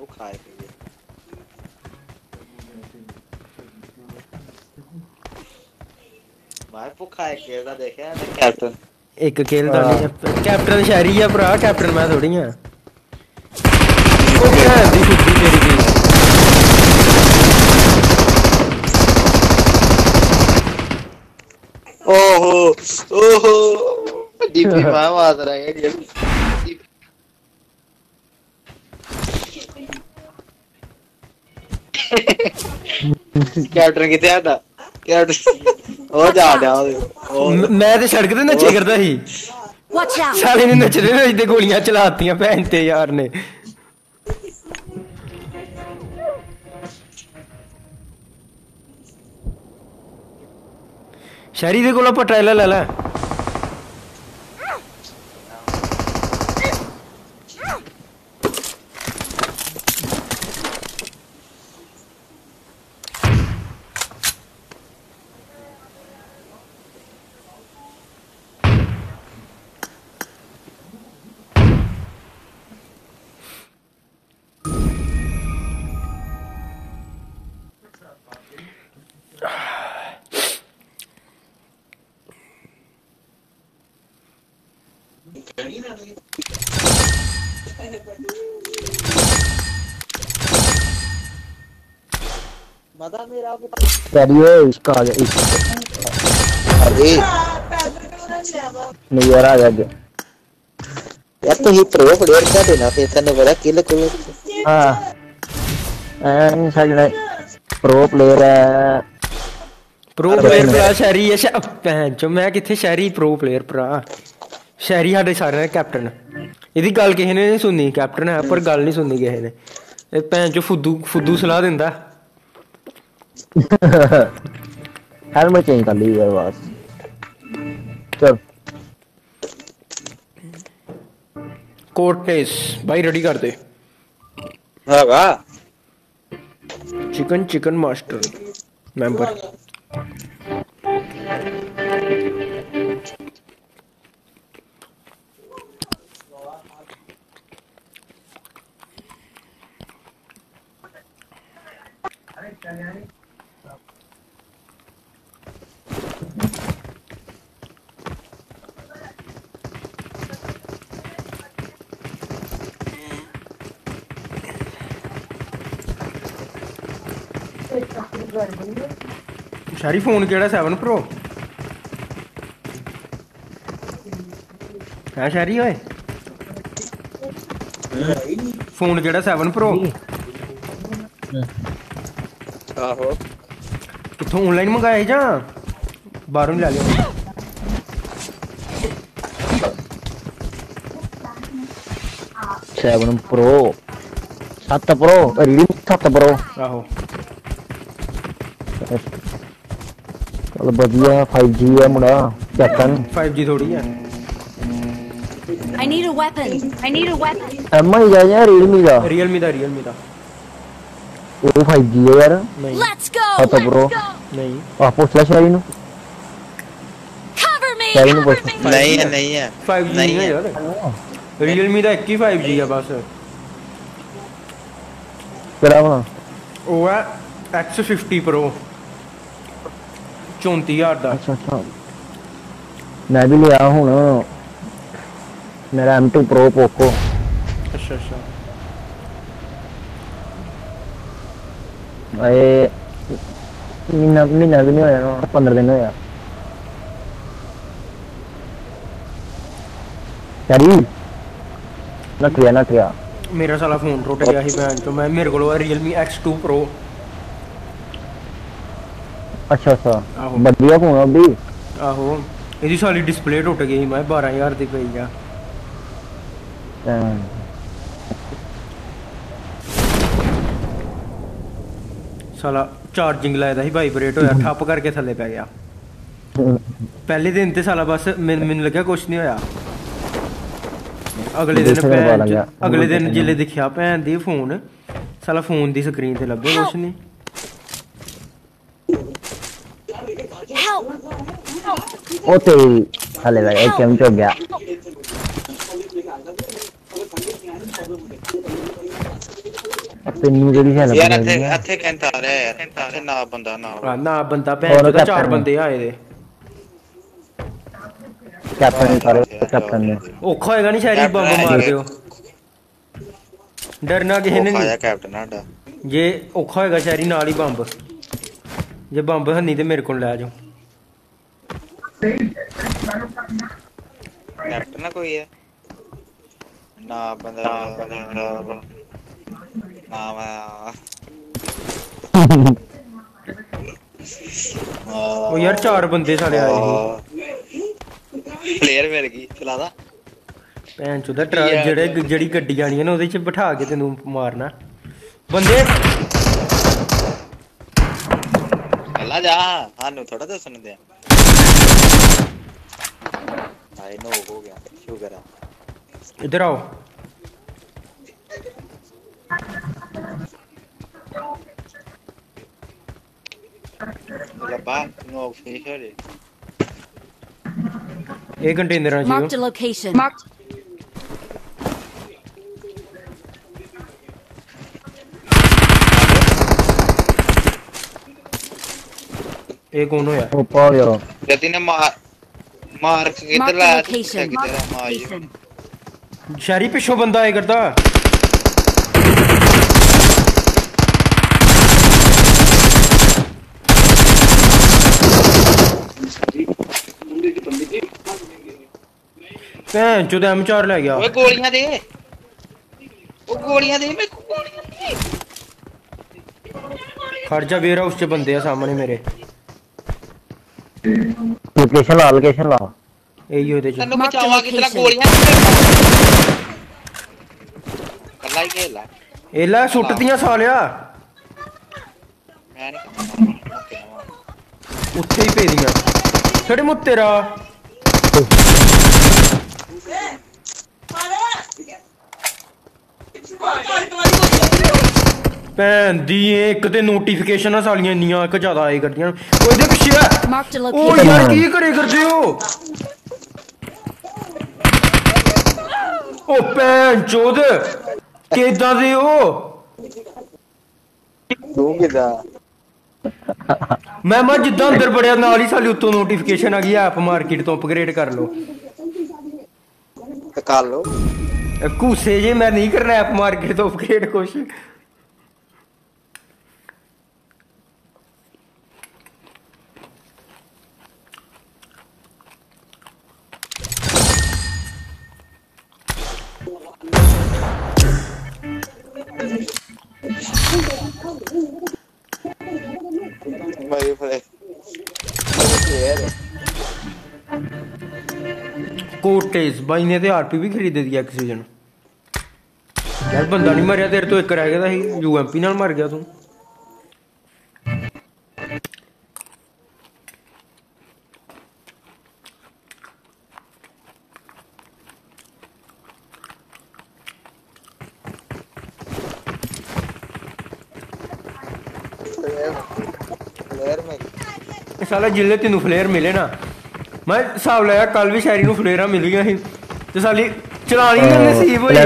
वो खाए भाई वो खाए केदा देखा है कैप्टन एक खेल दानी कैप्टन शहरी है भरा कैप्टन मैं थोड़ी हां ओके दी खुदी तेरी की ओहो ओहो डीपी मार मार रहा है गेम कैप्टन किथे आता कैप्टन ओ जा जाओ मैं तो सड़क पे नचे करता ही साले ने नच रहे नचते गोलियां चलातीयां भैन ते यार ने शहरी दे कोला पटाला ले ले इसका अरे नहीं यार यार तो ही प्रो प्लेयर का देना इतने बड़ा किल को हां एन साला प्रो प्लेयर है प्रो प्लेयर भरा शहरी है भैन चो मैं किथे शहरी प्रो प्लेयर भरा शहरी हाडे सारे कैप्टन इदी गल किसी ने नहीं सुननी कैप्टन है पर गल नहीं सुननी किसी ने ए भैन चो फुद्दू फुद्दू सलाह देंदा हेलमेट चेंज कर ली यार बस चल कोटेस भाई रेडी कर दे हां गा चिकन चिकन मास्टर मेंबर शारी फोन केड़ा 7 Pro है शारी ओए फोन केड़ा 7 Pro आहो किथों ऑनलाइन मंगाए जा बाहरों ले लिया Seven Pro, 7 Pro, Realme 7 Pro. आहो। चल बढ़िया 5G है मुड़ा। कैसन? 5G थोड़ी है। I need a weapon. अम्मा जा जा Realme दा। वो 5G है यार। नहीं। 7 Pro। नहीं। आप उस लाइफ वाली नो? Cover me. नहीं है। 5G है यार। Realme दा 5G है बस तेरा वाला वो है X50 Pro 34000 दा अच्छा मैं भी लिया हुन मेरा M2 Pro Poco अच्छा भाई महीना भी नहीं होया ना 15 दिन होया यारी ना किया मेरा साला फोन टूट गया ही बहन तो मैं मेरे को Realme X2 Pro अच्छा बढ़िया फोन अभी आहो इदी साली डिस्प्ले टूट गई मैं 12000 दी पई गया साला चार्जिंग लायदा ही वाइब्रेट होया ठप करके थल्ले पे गया पहले दिन ते साला बस मैंने लगा कुछ नहीं होया अगले दिन जिले दिखिया भैन दी फोन साला फोन दी स्क्रीन ते लब्भे कुछ नहीं ओ तेरी साले दा एम चो गया अपनी जड़ी से लग यार अथे कहता रे अथे ना बंदा भैन दा 4 बंदे आए दे कैप्टन ने ओखा होएगा नहीं शायरी बम मार दियो डरना किसी ने नहीं कैप्टन हाडा ये ओखा होएगा शायरी नाल ही बम जे बम हनी ते मेरे को ले जाओ कैप्टन ना कोई है ना बंदा ना ओ यार 4 बंदे साले आए प्लेयर मिल गई चला दा भैन चोदा ट्रक जेड़े जड़ी गड्डी आनी है ना ओदे च बिठा के तेनू मारना बंदे हल्ला जा हानू थोड़ा दसन दे भाई नो हो गया शुगर है इधर आओ लबा नो फिनिशर है एक कंटेनर आ जाओ मार्क द लोकेशन मार्क एक कौन होया ओ पा यार गति ने मार्क किधर लाया किधर मार शरी पिछो बंदा आए करदा मैं जो M4 ले गया ओए गोलियां दे मेरे को गोलियां खर्चा बेरा उससे बंदे है सामने मेरे लोकेशन ला ए यो दे तन्नू बचावा कितना गोलियां कल्ला ही खेला एला सुटतियां सालिया मैं नहीं उत्ते ही पेदियां छड़े मु तेरा ਭੈਣ ਦੀ ਇੱਕ ਤੇ ਨੋਟੀਫਿਕੇਸ਼ਨਾਂ ਸਾਲੀਆਂ ਇੰਨੀਆਂ ਕਿ ਜ਼ਿਆਦਾ ਆਈ ਕਰਦੀਆਂ ਉਹਦੇ ਪਿੱਛੇ ਉਹ ਯਾਰ ਕੀ ਕਰਦੇ ਹੋ ਉਹ ਭੈਣ ਚੋਦ ਕਿਦਾਂ ਦੇ ਹੋ ਤੂੰ ਕਿਦਾਂ ਮੈਂ ਜਿੱਦਾਂ ਅੰਦਰ ਬੜਿਆ ਨਾਲ ਹੀ ਸਾਲੀ ਉੱਤੋਂ ਨੋਟੀਫਿਕੇਸ਼ਨ ਆ ਗਈ ਐਪ ਮਾਰਕੀਟ ਤੋਂ ਅਪਗ੍ਰੇਡ ਕਰ ਲਓ ਕਰ ਲਓ कूसे जे मैं नहीं करना ऐप मार्केट तो अपग्रेड कुछ कोटेस भाई ने तो आरपी भी खरीद दिया किसी जन यार, बंदा नहीं मरिया तेरे तो एक रह गया था यूएमपी नाल मर गया तू। साला जिले तेन फ्लेयर मिले ना, मैं हिसाब लाया कल भी शायरी फ्लेयर मिली तो साली चलानी नहीं नसीब हुई,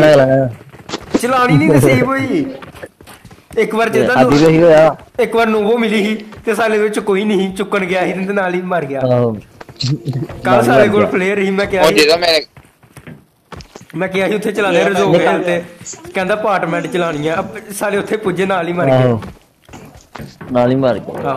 चलानी नहीं नसीब हुई। एक बार एक बार नोवो मिली ही ते साले विच कोई नहीं चुकन गया ही ते नाल ही मर गया। कल साले कोल फ्लेयर ही मैं क्या मैं क्या ही उथे चला ले रजो गए ते कहंदा अपार्टमेंट चलानी है साले उथे पुजे नाल ही मर गए, नाल ही मर गए।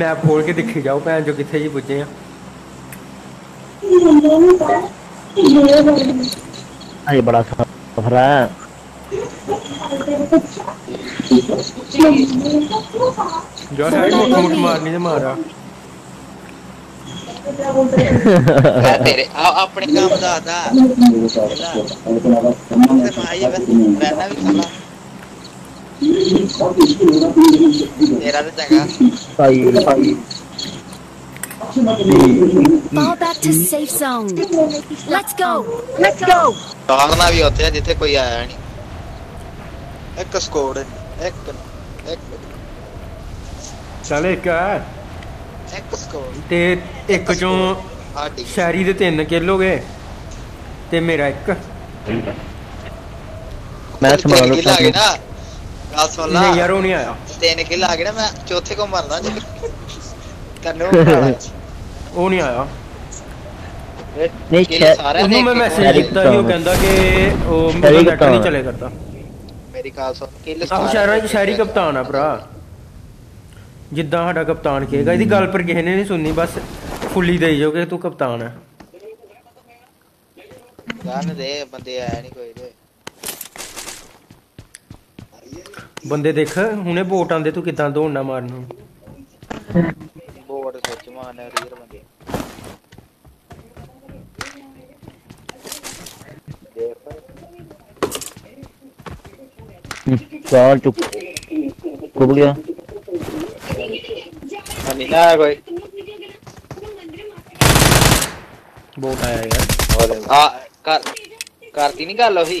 मैं खोल के दिखे जाओ भैन जो किथे जी पुजे हैं ये बड़ा सफर है। जो है मुठ मारनी से मारा तेरे अपने काम दा दा मुझे भाई बस रहना भी खाला तेरा तो जगह सही सही। Fall back to safe zone. Let's go. Let's go. भागना भी होता है जिथे कोई आया नहीं। एक स्कोर है, एक चले क्या? एक स्कोर। ते एक जो शहरी दे 3 किलो गए, ते मेरा एक। मैं संभाल लूँगा ना। नहीं यारों नहीं आया। 3 किलो आ गया मैं चौथे को मरना चाहिए। वो नहीं आया नहीं मैं मैसेज लिखता ही वो कहता कि वो मेरा नेट नहीं चले करता मेरी खास आप शहरी कप्तान है भरा जिदा साडा कप्तान कहेगा इसकी गल पर किसी ने नहीं सुननी बस फुली दे जाओ कि तू कप्तान है जान दे बंदे आया नहीं कोई दे बंदे देख हुणे वोट आंदे तू किदां दौड़ना मारना और सच मान है रीर बंदे चल चुप हो गया नहीं ना कोई बोट आया यार आ कर करती नहीं गल ओही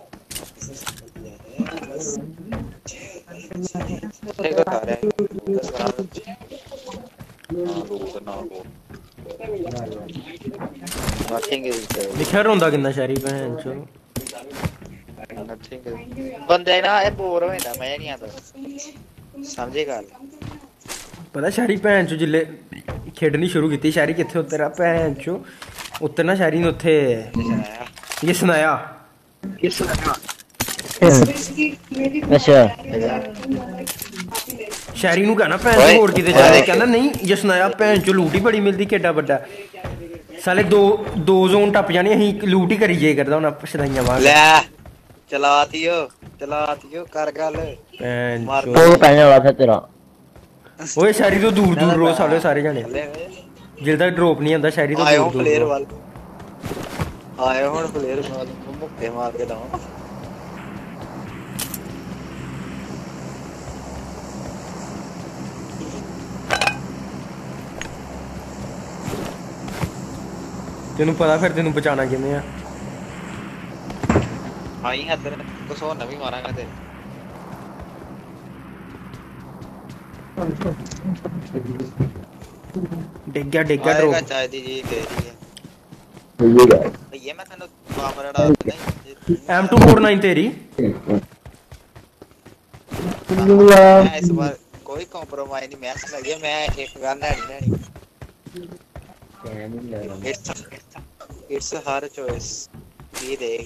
देखो सारे दिखा रोंदा कितना शहरी बहन चो बंदे ना ए बोर होइंदा मजा नहीं आता समझे गल पता शहरी बहन चो जिल्ले खेडनी शुरू कीती शहरी किथे उतरा बहन चो उतना शहरी ने उथे ये सुनाया अच्छा शहरी नू कहना भैन चोर किते जा रहे कहंदा नहीं जसनाया भैन चो लूटी बड़ी मिलदी केडा बड्डा साले दो जोन टप जाने ही लूट ही करी जाए करदा हुन पछताइयां वांग ले चलातियो कर गल मार दो पहले वाला था तेरा ओए शहरी तो दूर दूर रो साले सारे जाने जिल तक ड्रॉप नहीं आंदा शहरी तो आयो प्लेयर वाल आयो हुन प्लेयर वाल मुक्के मार के लाओ तेनू पता फिर तेनू बचाना किने आ आई हदर कुछ और नवी मारांगा तेरे डेग गया ड्रॉप आएगा चाय दी जी दे रही है ये मैं तन्नो बामरा डाल नहीं M249 तेरी इस बार कोई कॉम्प्रोमाइज नहीं मैच लगे मैं एक गन नहीं It's a hard choice. ये देख।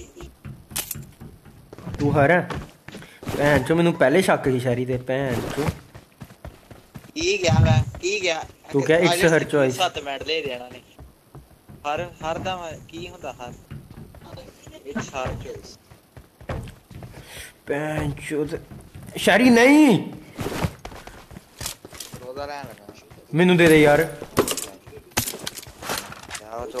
तू हारा? पैन जो मैंने पहले शक की शरी थे पैन जो। ये क्या? तू क्या it's a hard choice? साथ मेड ले देना नहीं। हर दाम की होता हर। It's hard choice. पैन जो शरी नहीं। रोज़ आ रहा है ना। मैंने दे यार। तो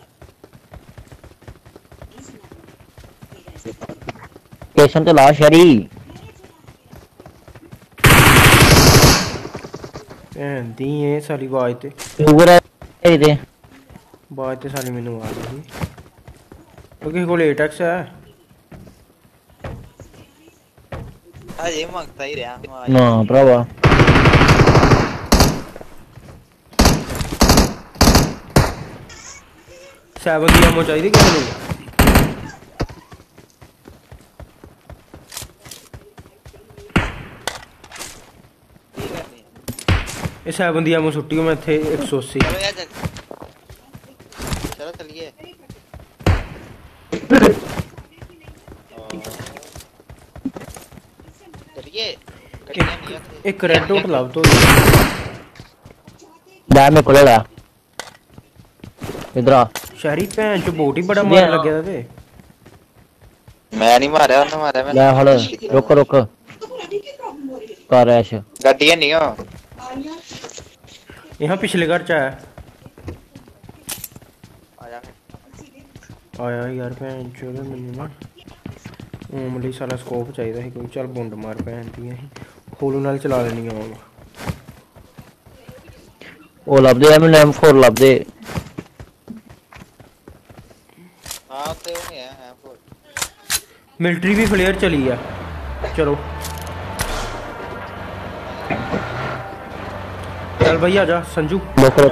स्टेशन तो लाश यारी दी है साली बाज ते ऊपर आई थे बाज ते साली मेनू आ गई ओके को लेटक्स है आज ये मांगता ही रहा ना ब्रावा साहब दिया मो चाहिए क्या नहीं ऐसा बंदिया मु छुट्टी में थे 180 चलो चलिए चलिए एक रेड डॉट लाओ तो दाएं में खोलेगा इधर आ शहरी पे जो बहुत ही बड़ा मार लग गया थे मैं नहीं मारा उन्होंने मारा मैं ले हेलो रोक कारैश गड्डी नहीं हो यहाँ पिछले घर चा आया यार भैन चोद मैंने उंगली साला स्कोप चाहिए कोई चल बुंड मार भैन दी होलू नाल चला लेनी ओ लभदे एम M4 लभदे हां ते होने है M4 मिलिट्री भी फ्लेयर चली है चलो चल भाई आजा संजू देखो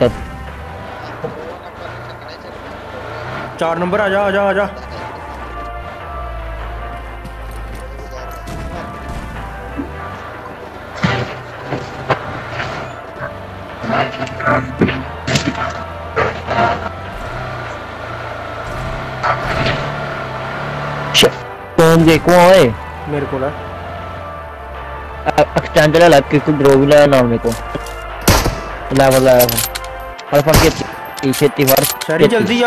चल 4 नंबर आजा कौन देखो ओए मेरे को ना एक्सटेंड ले लग के कुछ ड्रॉ भी लाया ना मेरे को लाया और फट के पीछे दीवार सारी जल्दी आ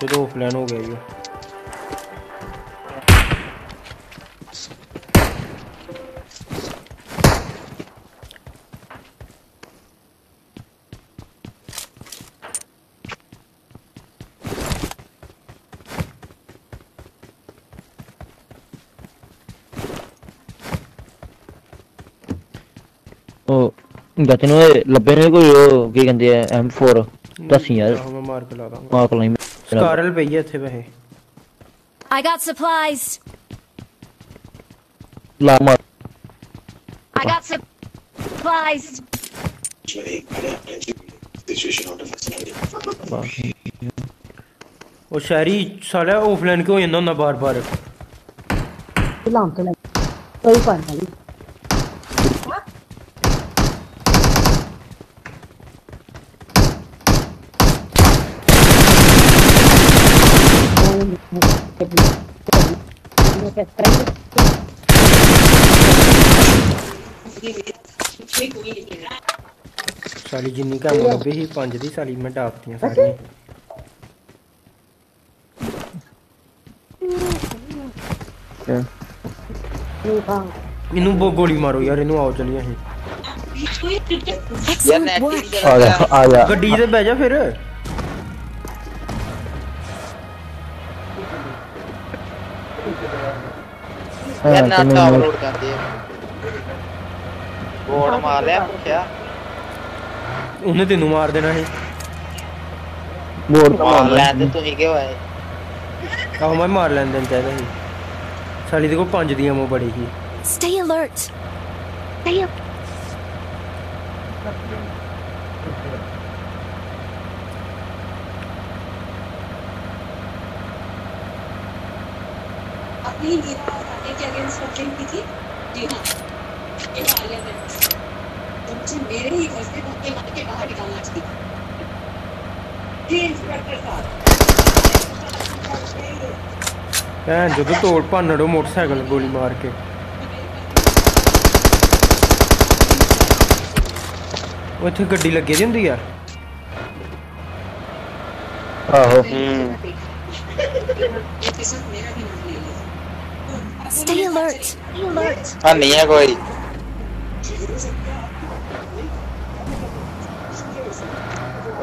चलो प्लान हो गया ये गते ने लब्बे ने कोई की कहंदे है M4 10 यार मैं मार के ला दूंगा मार ले स्कारल पे ही है इथे वैसे I got supplies lama. I got supplies. O şehri sala offline ko yendan na bar bar. Lan to. Oy pan hali. साली जिन्नी का मुरब्बे ही पांच दी साली में डालती हैं सारी क्या इन्हों बो गोली मारो यार इन्हों आओ चलिए हैं आया आया गड्डी से बैजा फिर यार ना तो अपलोड कर दिए बोर्ड मार ले क्या उन्हें तेरे नु मार देना है बोर्ड मार लेते तो ही क्या है अब हमें मार लेने चाहिए ही साली देखो पांच दिया मो बड़ी ही stay alert stay up अपनी अगेंस्ट कंप्लेंट की थी जी हां ये वाले में तुमसे मेरे ही घर से धक्के मार के बाहर निकालना चाहिए जी इंस्पेक्टर साहब हैं जो तो तोड़ पानड़ो मोटरसाइकिल गोली मार के ओथे गड्डी लगी दी हुंदी यार आहो एक सेकंड मेरा भी नाम ले लो Stay alert. Stay alert. हाँ नहीं है कोई।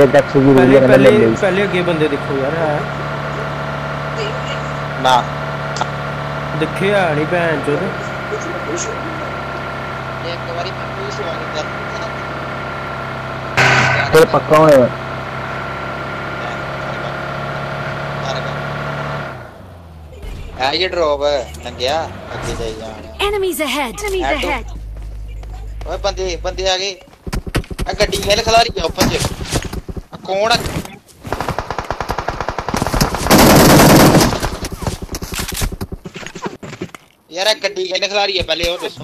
ये टैक्स की वीडियो पहले पहले के बंदे देखो यार ना देखे आ नहीं बहन चोद एक बारी पूछ वाली कर पक्का है ये ड्रॉप लंघिया अगे जाई जाना एनिमीज अहेड ओए बंदे बंदे आ गए आ गड्डी मेल खलारी है ऊपर से कौन है यार आ गड्डी मेल खलारी है पहले वो दसो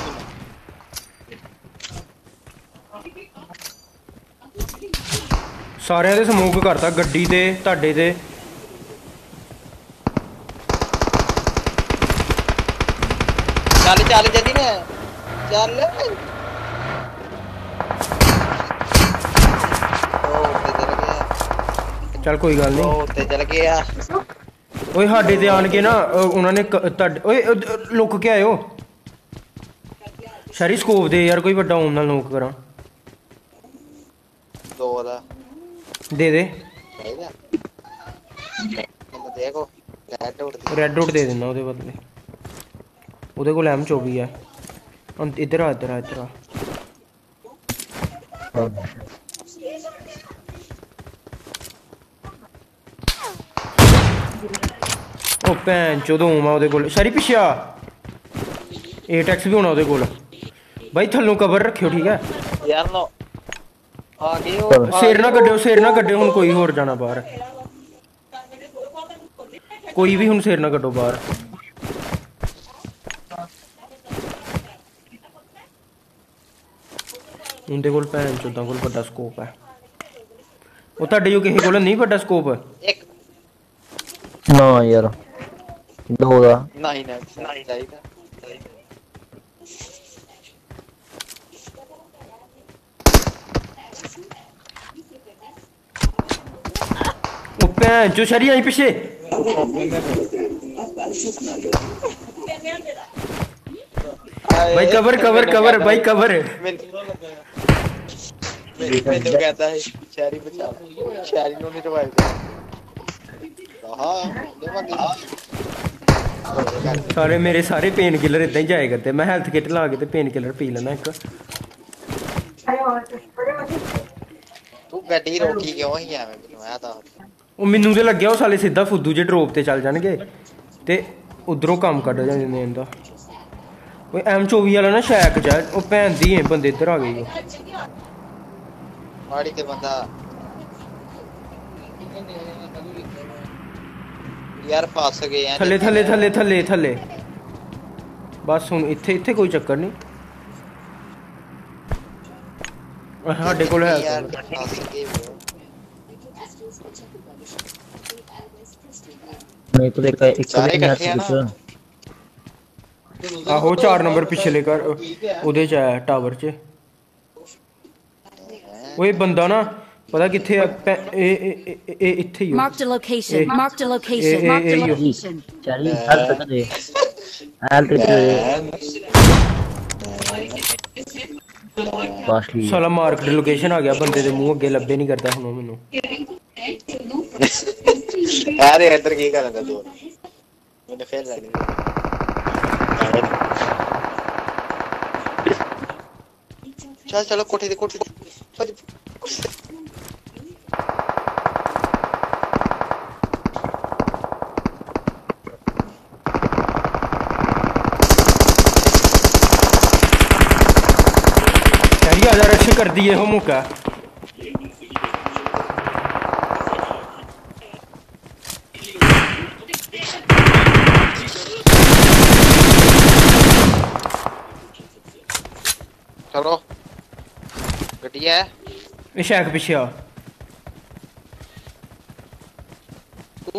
सारे दे स्मोक करता गड्डी ते टाडे ते चल चल जदी ने चल ओ ते चल गया चल कोई गल नहीं ओ ते चल गया ओए हाडे ते आन के ना उन्होंने ओए लुक के आयो शरी स्कोप दे यार कोई बड़ा ओम ना लुक करा दो दा दे देखो रेड आउट दे देना ओदे बदले उधर को लैम चोबी है और इधर आ इधर आ इधर ओ पैन चोदों माँ उधर को शरी पिछा ए टैक्स भी होना उधर को भाई थल्लों कवर रखियो ठीक है यार नो आगे वो शेर ना कटे उन कोई और जाना बाहर कोई भी उन शेर ना कटो बाहर उनके कोल पैन चोदा कोल बड़ा स्कोप है ओ ਤੁਹਾਡੇ ਜੋ ਕਿਸੇ ਕੋਲ ਨਹੀਂ ਵੱਡਾ ਸਕੋਪ ਇੱਕ ਨਾ ਯਾਰ ਦੋ ਦਾ ਨਹੀਂ ਨਾ ਨਹੀਂ ਲਾਈਦਾ ਉਹ ਪੈਨ ਜੋ ਸ਼ਰੀਆ ਹੀ ਪਿੱਛੇ भाई कवर कवर कवर भाई कवर है। मैं तो कहता है शहरी बचाओ, शहरी नो नहीं रिवाइव कर। हां सारे मेरे सारे पेन किलर इतना ही जाए करते। मैं हेल्थ किट ला के ते पेन किलर पी लेना एक। तू गड्डी रोकी क्यों ही है? मैं आया था ओ मेनू ते लग गया ओ साले सीधा फुद्दू जे ड्रॉप ते चल जाणगे ते उधरों काम कट जाने इनदा। वो M24 वाला ना शैक जा ओ भैन दी है बंदे इधर आ गए। माड़ी ते बंदा यार फंस गए हैं थल्ले थल्ले थल्ले थल्ले थल्ले। बस हुन इथे इथे कोई चक्कर नहीं। हां डेकोल है यार फंस गए। मैं तो देखा एक सारे इकट्ठे हैं ना। आहो 4 नंबर पिछले घर उधे च आया टावर च। ओए बंदा ना पता किथे ए इथे ही मार्क द लोकेशन चल हर तक दे हाल ते साला मार्क द लोकेशन आ गया बंदे दे मुंह अगे लब्बे नहीं करदा हुन मेनू। अरे इधर की कर रहा तू? मैंने फेल लग चल चलो कोठे दे कोठे दे। यार यार अच्छे कर दिए हो मुका। चलो गटिया इशाक पीछे आ। तू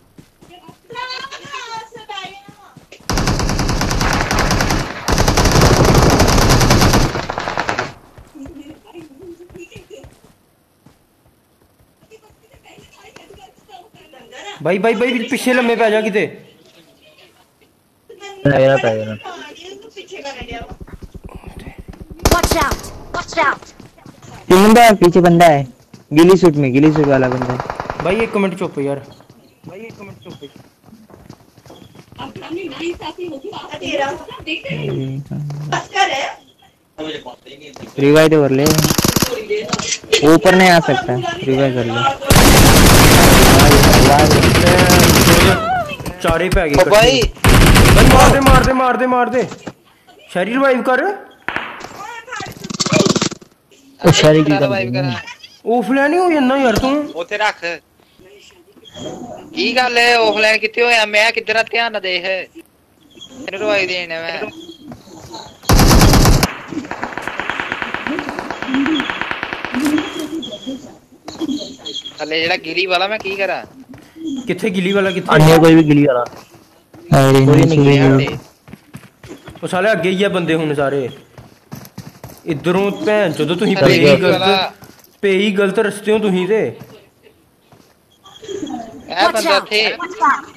भाई भाई भाई पीछे लम्बे पै जा किते। पीछे बंदा है गिली सूट में, गिली सूट वाला बंदा है। भाई एक मिनट चुप यार, भाई एक मिनट चुप। अब सामने नहीं साथी होगी आ तेरा देखते नहीं बस कर है। रिवाइव कर ले, ऊपर नहीं आ सकता, रिवाइव कर ले। चार ही पे गए भाई। मार दे मार दे मार दे मार दे। शरीर रिवाइव कर। ओ शरीर की रिवाइव कर। ऑफलाइन ही हो जाना यार तू ओथे रख। की गल है ऑफलाइन किथे होया? मैं किधर ध्यान देख मेरे रोई देने। मैं थले जेड़ा गिली वाला मैं की करा? किथे गिली वाला? किथे अन्य कोई भी गिली वाला कोई नहीं। ओ साले अगे ही है बंदे हुन सारे इधरों भैन चोदो। तुही पेई गलत, पेई गलत रस्ते हो तुही ते। बंदा थे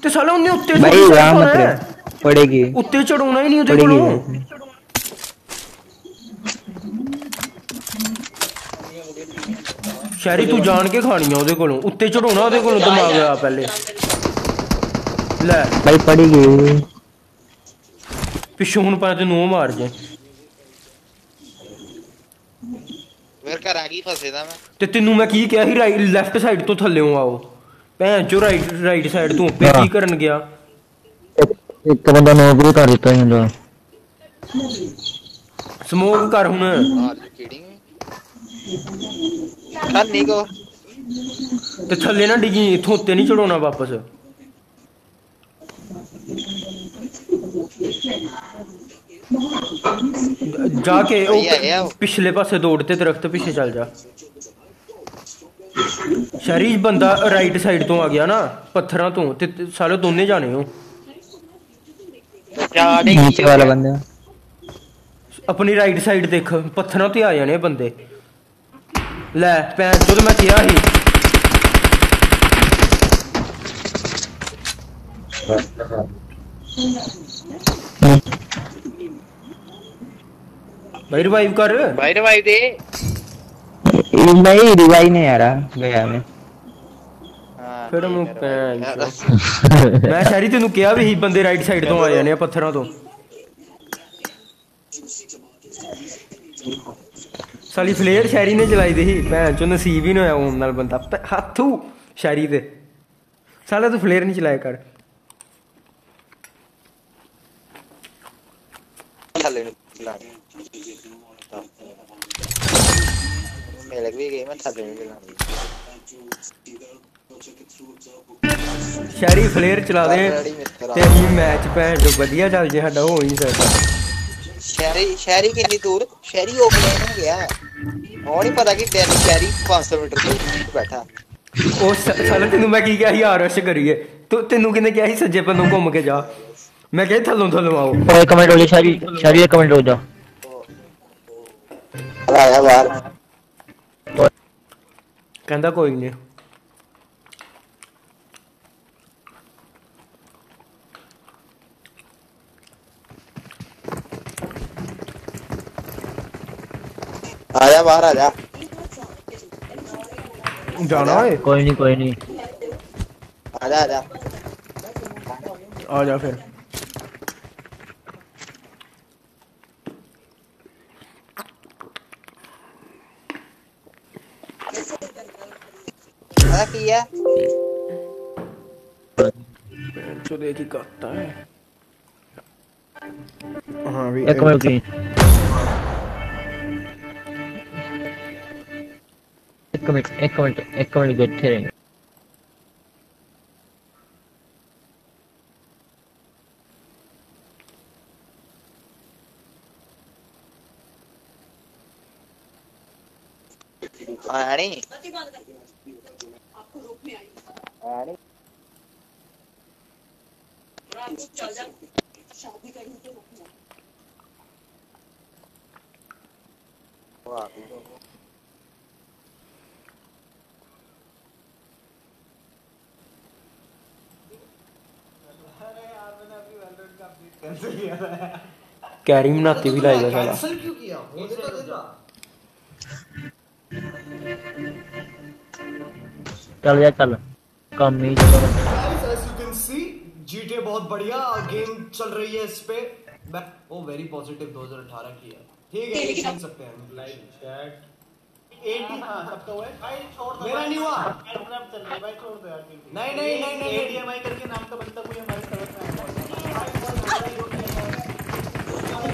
ते साला उन्हें उत्ते भाई राम मत पड़ेगी। उत्ते चढ़ाना ही नहीं उधर को। शहरी तू जान के खानियां उधर को उत्ते चढ़ाना उधर को दिमाग आ पहले ले भाई पड़ेगी। पिछों हुन पर ते नो मार जे मेरे घर आ गई फसे दा मैं ते तेनू मैं की कहया ही राइट लेफ्ट साइड तो थल्ले हो आओ ਭੈਣ ਜੋ ਰਾਈਟ ਰਾਈਟ ਸਾਈਡ ਤੋਂ ਉੱਪਰ ਕੀ ਕਰਨ ਗਿਆ? ਇੱਕ ਬੰਦਾ ਨੋਕ ਵੀ ਕਰ ਦਿੱਤਾ ਹੁੰਦਾ। ਸਮੋਕ ਕਰ ਹੁਣ ਆਰ ਕਿਡਿੰਗ ਨਾ ਨੀਗੋ ਤੇ ਥੱਲੇ ਨਾ ਡਿੱਗੀ ਇਥੋਂ ਉੱਤੇ ਨਹੀਂ ਚੜਾਉਣਾ ਵਾਪਸ। जाके पिछले पासे दौड़ते दरख्त पीछे चल जा। शरीफ बंदा राइट साइड तो आ गया ना पत्थर तो साले दोनों जाने हो। नीचे वाला बंदा अपनी राइट साइड देख पत्थर तो आ जाने बंदे। लै पैंच तो मैं क्या ही भाई रिवाइव कर भाई रिवाइव दे नहीं रिवाइव नहीं आ रहा गया मैं। हां फिर मैं सारी तेनु क्या भी ही बंदे राइट साइड तो आ जाने पत्थरों तो साली फ्लेयर शहरी ने चलाई दी भैन चो नसीब ही न होया ओम नाल बंदा हाथू शहरी दे साला तू फ्लेयर नहीं चलाया कर शहरी फ्लेयर चला दे तेरी मैच भैन जो बढ़िया चल जे साडा हो ही सकदा। शहरी शहरी कितनी दूर शहरी हो गया और नहीं पता कि तेरी शहरी 500 मीटर दूर बैठा। ओ साला तेनु मैं की क्या ही आरश करिए तो तेनु किने क्या ही सज्जे पन्नों घूम के जा मैं कह थल्लों थल्लों आओ। एक कमेंट हो जा शहरी शहरी एक कमेंट हो जा अरे यार बाहर कहंदा कोई नहीं। आजा बाहर आजा जाना है कोई नहीं आजा आजा आजा फिर किया तो देख ही करता है। हां भी एक मिनट एक मिनट बैठे रहेंगे। हां नहीं कैरिम नाती भी लाएगा साला क्यों किया चल जा चल काम नहीं GTA बहुत बढ़िया गेम चल रही है इस पे वेरी पॉजिटिव 2018 की है ठीक है देख सकते हैं लाइव चैट 80 सबका हुआ भाई छोड़ दो मेरा नहीं हुआ प्रोग्राम चल रहा है भाई छोड़ दो यार नहीं ADMI करके नाम का बनता कोई हमारे साथ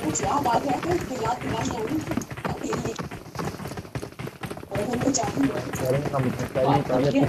कुछ यहां बात है कि याद दिलाना होगी और चाहिए काम चाहिए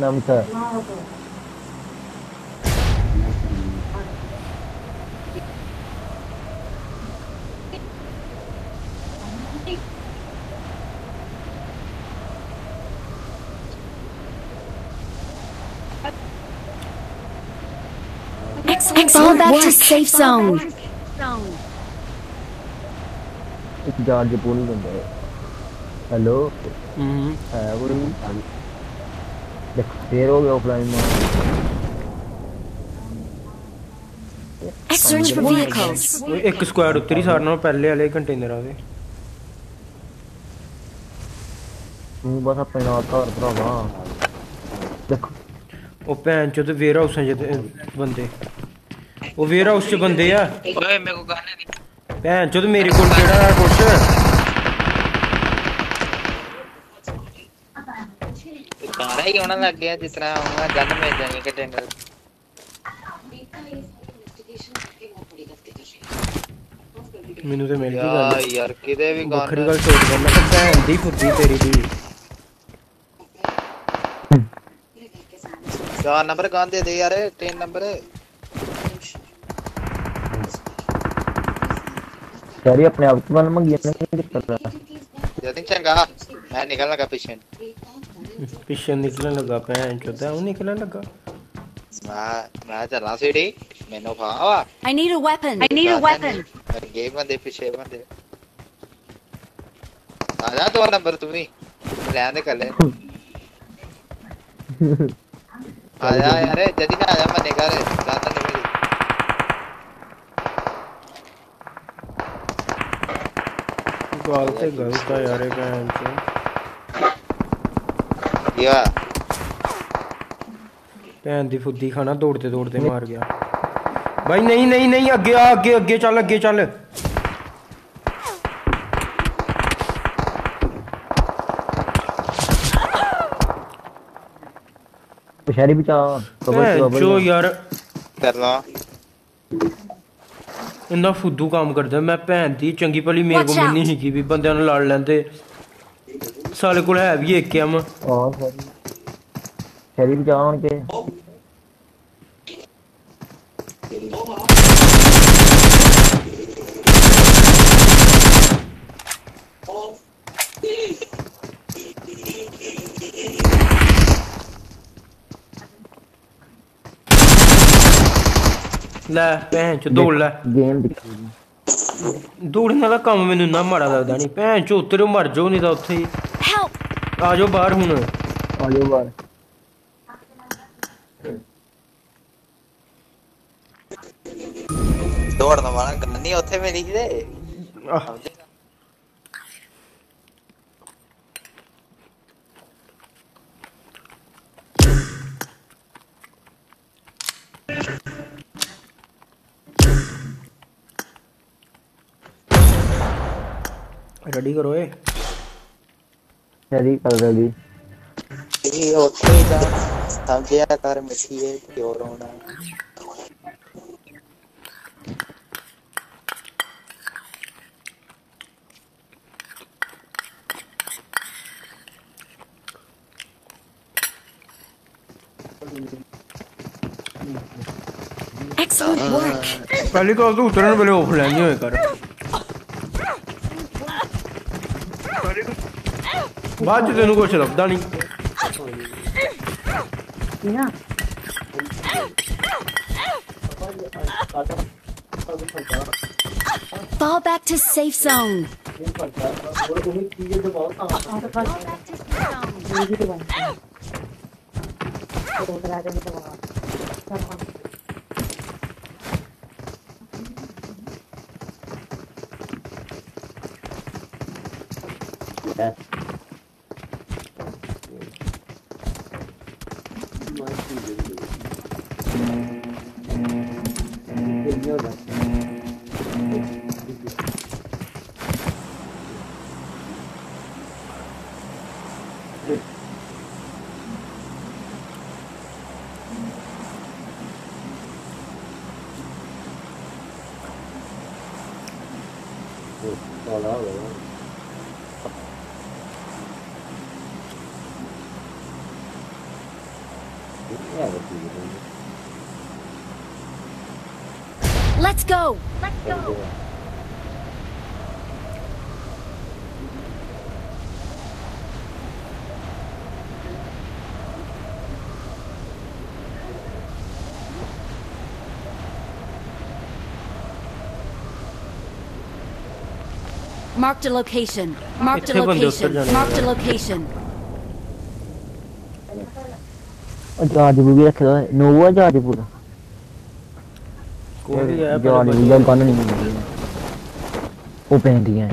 नाम था Excellent. Back to safe zone. Hello. Search for vehicles. Ek squad utri sar no pehle wale container aave. Bas apne naal tar brava. Dekho. O pen chod warehouse ch bande. O warehouse ch bande ya. Oye meko gaane di. Pen chod mere kol keda kuch. Kara hi hona lag gaya jis tarah hunga jal mein jayenge container. ਮੈਨੂੰ ਤੇ ਮਿਲ ਗਈ ਗੱਲ ਯਾਰ ਕਿਤੇ ਵੀ ਗਾਣਾ ਵੱਖਰੀ ਗੱਲ ਸੋਚ ਕਰਨਾ ਭੈਣ ਦੀ ਫੁੱਦੀ ਤੇਰੀ ਦੀ ਚਾਰ ਨੰਬਰ ਗਾਂ ਦੇ ਦੇ ਯਾਰ 3 ਨੰਬਰ ਯਾਰੀ ਆਪਣੇ ਆਪ ਤੋਂ ਮੰਨ ਮੰਗੀ ਆਪਣੇ ਕਰਦਾ ਜਦ ਚੰਗਾ ਮੈਂ ਨਿਕਲਣ ਲੱਗਾ ਪਿਛੇ ਨਿਕਲਣ ਲੱਗਾ ਭੈਣ ਚੋਦਾ ਉਹ ਨਿਕਲਣ ਲੱਗਾ ਮੈਂ ਚੱਲਾਂ ਸੀੜੀ ਮੈਨੂੰ ਫਾਵਾ I need a weapon game ਬੰਦੇ ਪਿਛੇ ਬੰਦੇ ਆ ਜਾ ਦੋ ਨੰਬਰ ਤੂੰ ਵੀ ਲੈ ਦੇ ਕੱਲੇ ਆ ਜਾ ਯਾਰ ਜਦੀ ਨਾ ਆ ਜਾ ਮਨੇ ਘਰ ਦਾਤਾ ਨਹੀਂ ਮਿਲੀ ਗੋਲ ਤੇ ਗਲਤ ਆ ਯਾਰ ਇਹ ਭੈਣ ਚੋ ਯਾ ਭੈਣ ਦੀ ਫੁੱਦੀ ਖਾਣਾ ਦੌੜਦੇ ਦੌੜਦੇ ਮਾਰ ਗਿਆ भाई नहीं नहीं नहीं आगे आगे आगे चल शहरी बचा जो यार करना इन्ना फुद्दू काम करदा मैं भैन दी चंगी भली मेरे को मिलनी ही की भी बंदे ने लड़ लेंदे साले कोल है भी एक एम और शहरी बचा होन के ला पैंच दौड़ ला गेम दौड़ने वाला काम मेनू ना माड़ा लगदा नहीं पैंच उतरो मर जाओ नहीं तो उथे आ जाओ बाहर हुन आ जाओ बाहर दौड़ने वाला गन्नी उथे मेरी दे रेडी करो ए रेडी कर रेडी ये होते जा तब गया कर मिठी है क्यों रोना एक्सेलेंट वर्क पहले को तो उतरने वाले ऑफलाइन ही है कर ਬਾਅਦ ਚ ਤੈਨੂੰ ਕੁਛ ਲੱਭਦਾ ਨਹੀਂ Fall back to safe zone Let's go. Marked a location. Marked a location. Marked a location. Jadi buat apa? Nova jadi pula. Jadi bukan kanan ini. Open dia.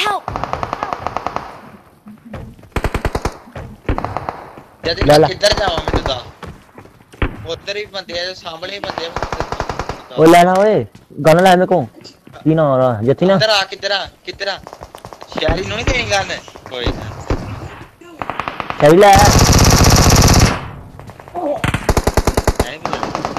Help! Jadi kita jauh macam tu. उधर ही बंदे हैं जो सांबले ही बंदे हैं। वो लाना हुए गाना लाये मेरे को तीन और जति ना किधरा किधरा किधरा शहरी नोनी तेरी गाने कोई शहरी लाया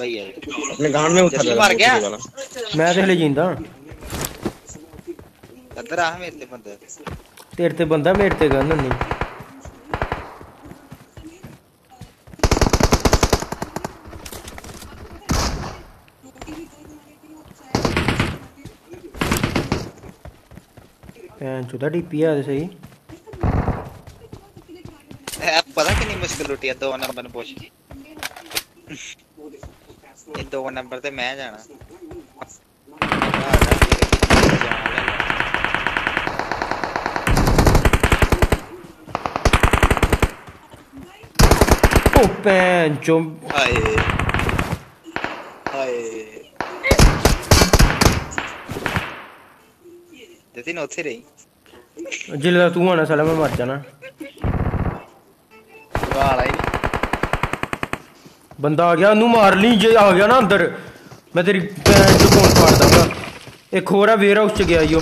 भैया अपने गांड में उतर गया मैं तो ले जिंदा अंदर आ मेरे ते बंदा मेरे ते गन नहीं चुदा डीपीआर ऐसे ही पता कितनी मुश्किल होती है दो नंबर पोच ये दो नंबर पे मैं जाना ओपे जंप हाय हाय जतिन उठे रही जिल्ला तू आना साला मैं मर जाना वाला ही बंदा आ गया नू मार ली जे आ गया ना अंदर मैं तेरी पैंट कौन फाड़ दूंगा एक होरा वेरा उस गया यो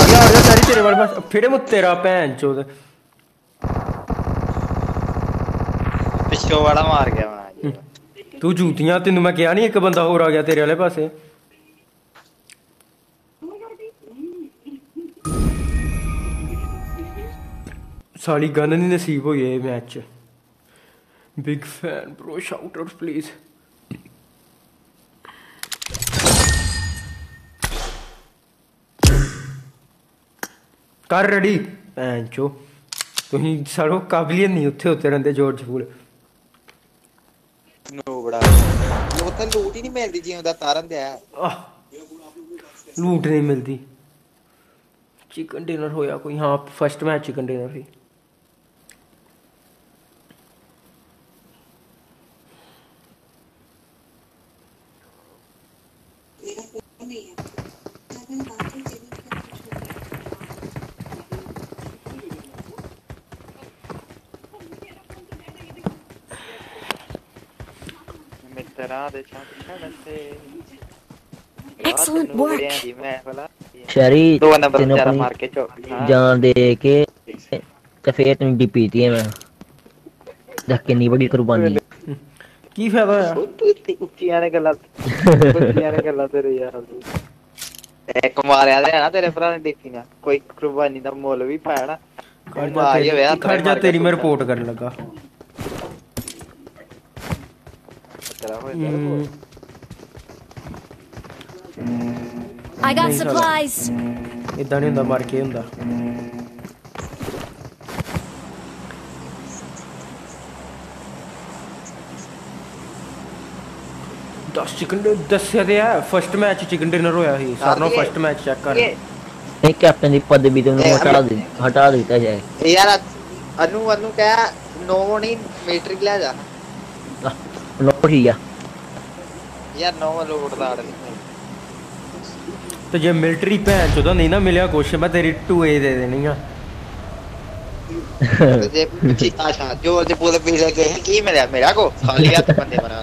आ गया सारी तेरे वाले पास फिर मैं तेरा पैंट चोद पिछो वाला मार गया मैं तू झूठियां तेनू मैं कहया नहीं एक बंदा होर आ गया तेरे वाले पासे सारी गन नहीं नसीब हुई है match big fan bro shout out please कर रेडी पैंचो तुही सारो काबिलियत नहीं उठे होते रहंदे जोर जफूल नो बड़ा लोता लूट ही नहीं मिलती जी उदा तारन दे लूट नहीं मिलती चिकन डिनर होया कोई हां फर्स्ट मैच चिकन डिनर ही Excellent work. शरी तीनों पर जान दे के कफेर तुम डीपीती है मैं धक्के नहीं बड़ी कुर्बानी की फायदा है उच्चियाने गलत तेरे यार एक मार याद है ना तेरे फ्रांस देखी ना कोई कुर्बानी तो मोल भी पाया ना खर्चा तेरी मैं रिपोर्ट करने लगा I got supplies. इधर नहीं दबार के इंदा। दस चिकन दस याद है फर्स्ट मैच चिकन डिनर होया ही सारनो फर्स्ट मैच चेक कर। एक कैप्टन दी पद भी तुमने हटा दी था जाए। यार अनु क्या नो नहीं मैट्रिक ले जा। नो ठीक है। यार नो लोग उठा रहे हैं। तो जब मिलिट्री पे चौदह नहीं ना मिलेगा कोशिश मैं तेरी 2A दे देनी है। अच्छा जो जो पूरे पीछे के हैं की मिला मेरा को खाली आते बंदे बना।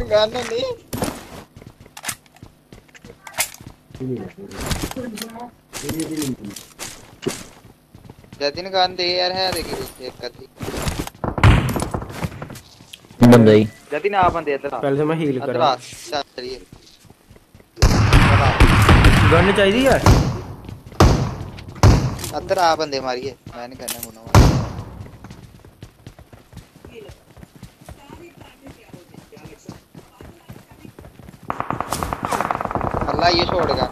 है गाना नहीं जतिन गान दे यार है देखिए एक करती बंदा ही जतिन आप बंदे इधर पहले से मैं हील कर रहा हूं चलिए गन चाहिए यार इधर आप बंदे मारिए मैं नहीं करना गुना ये छोड़ गया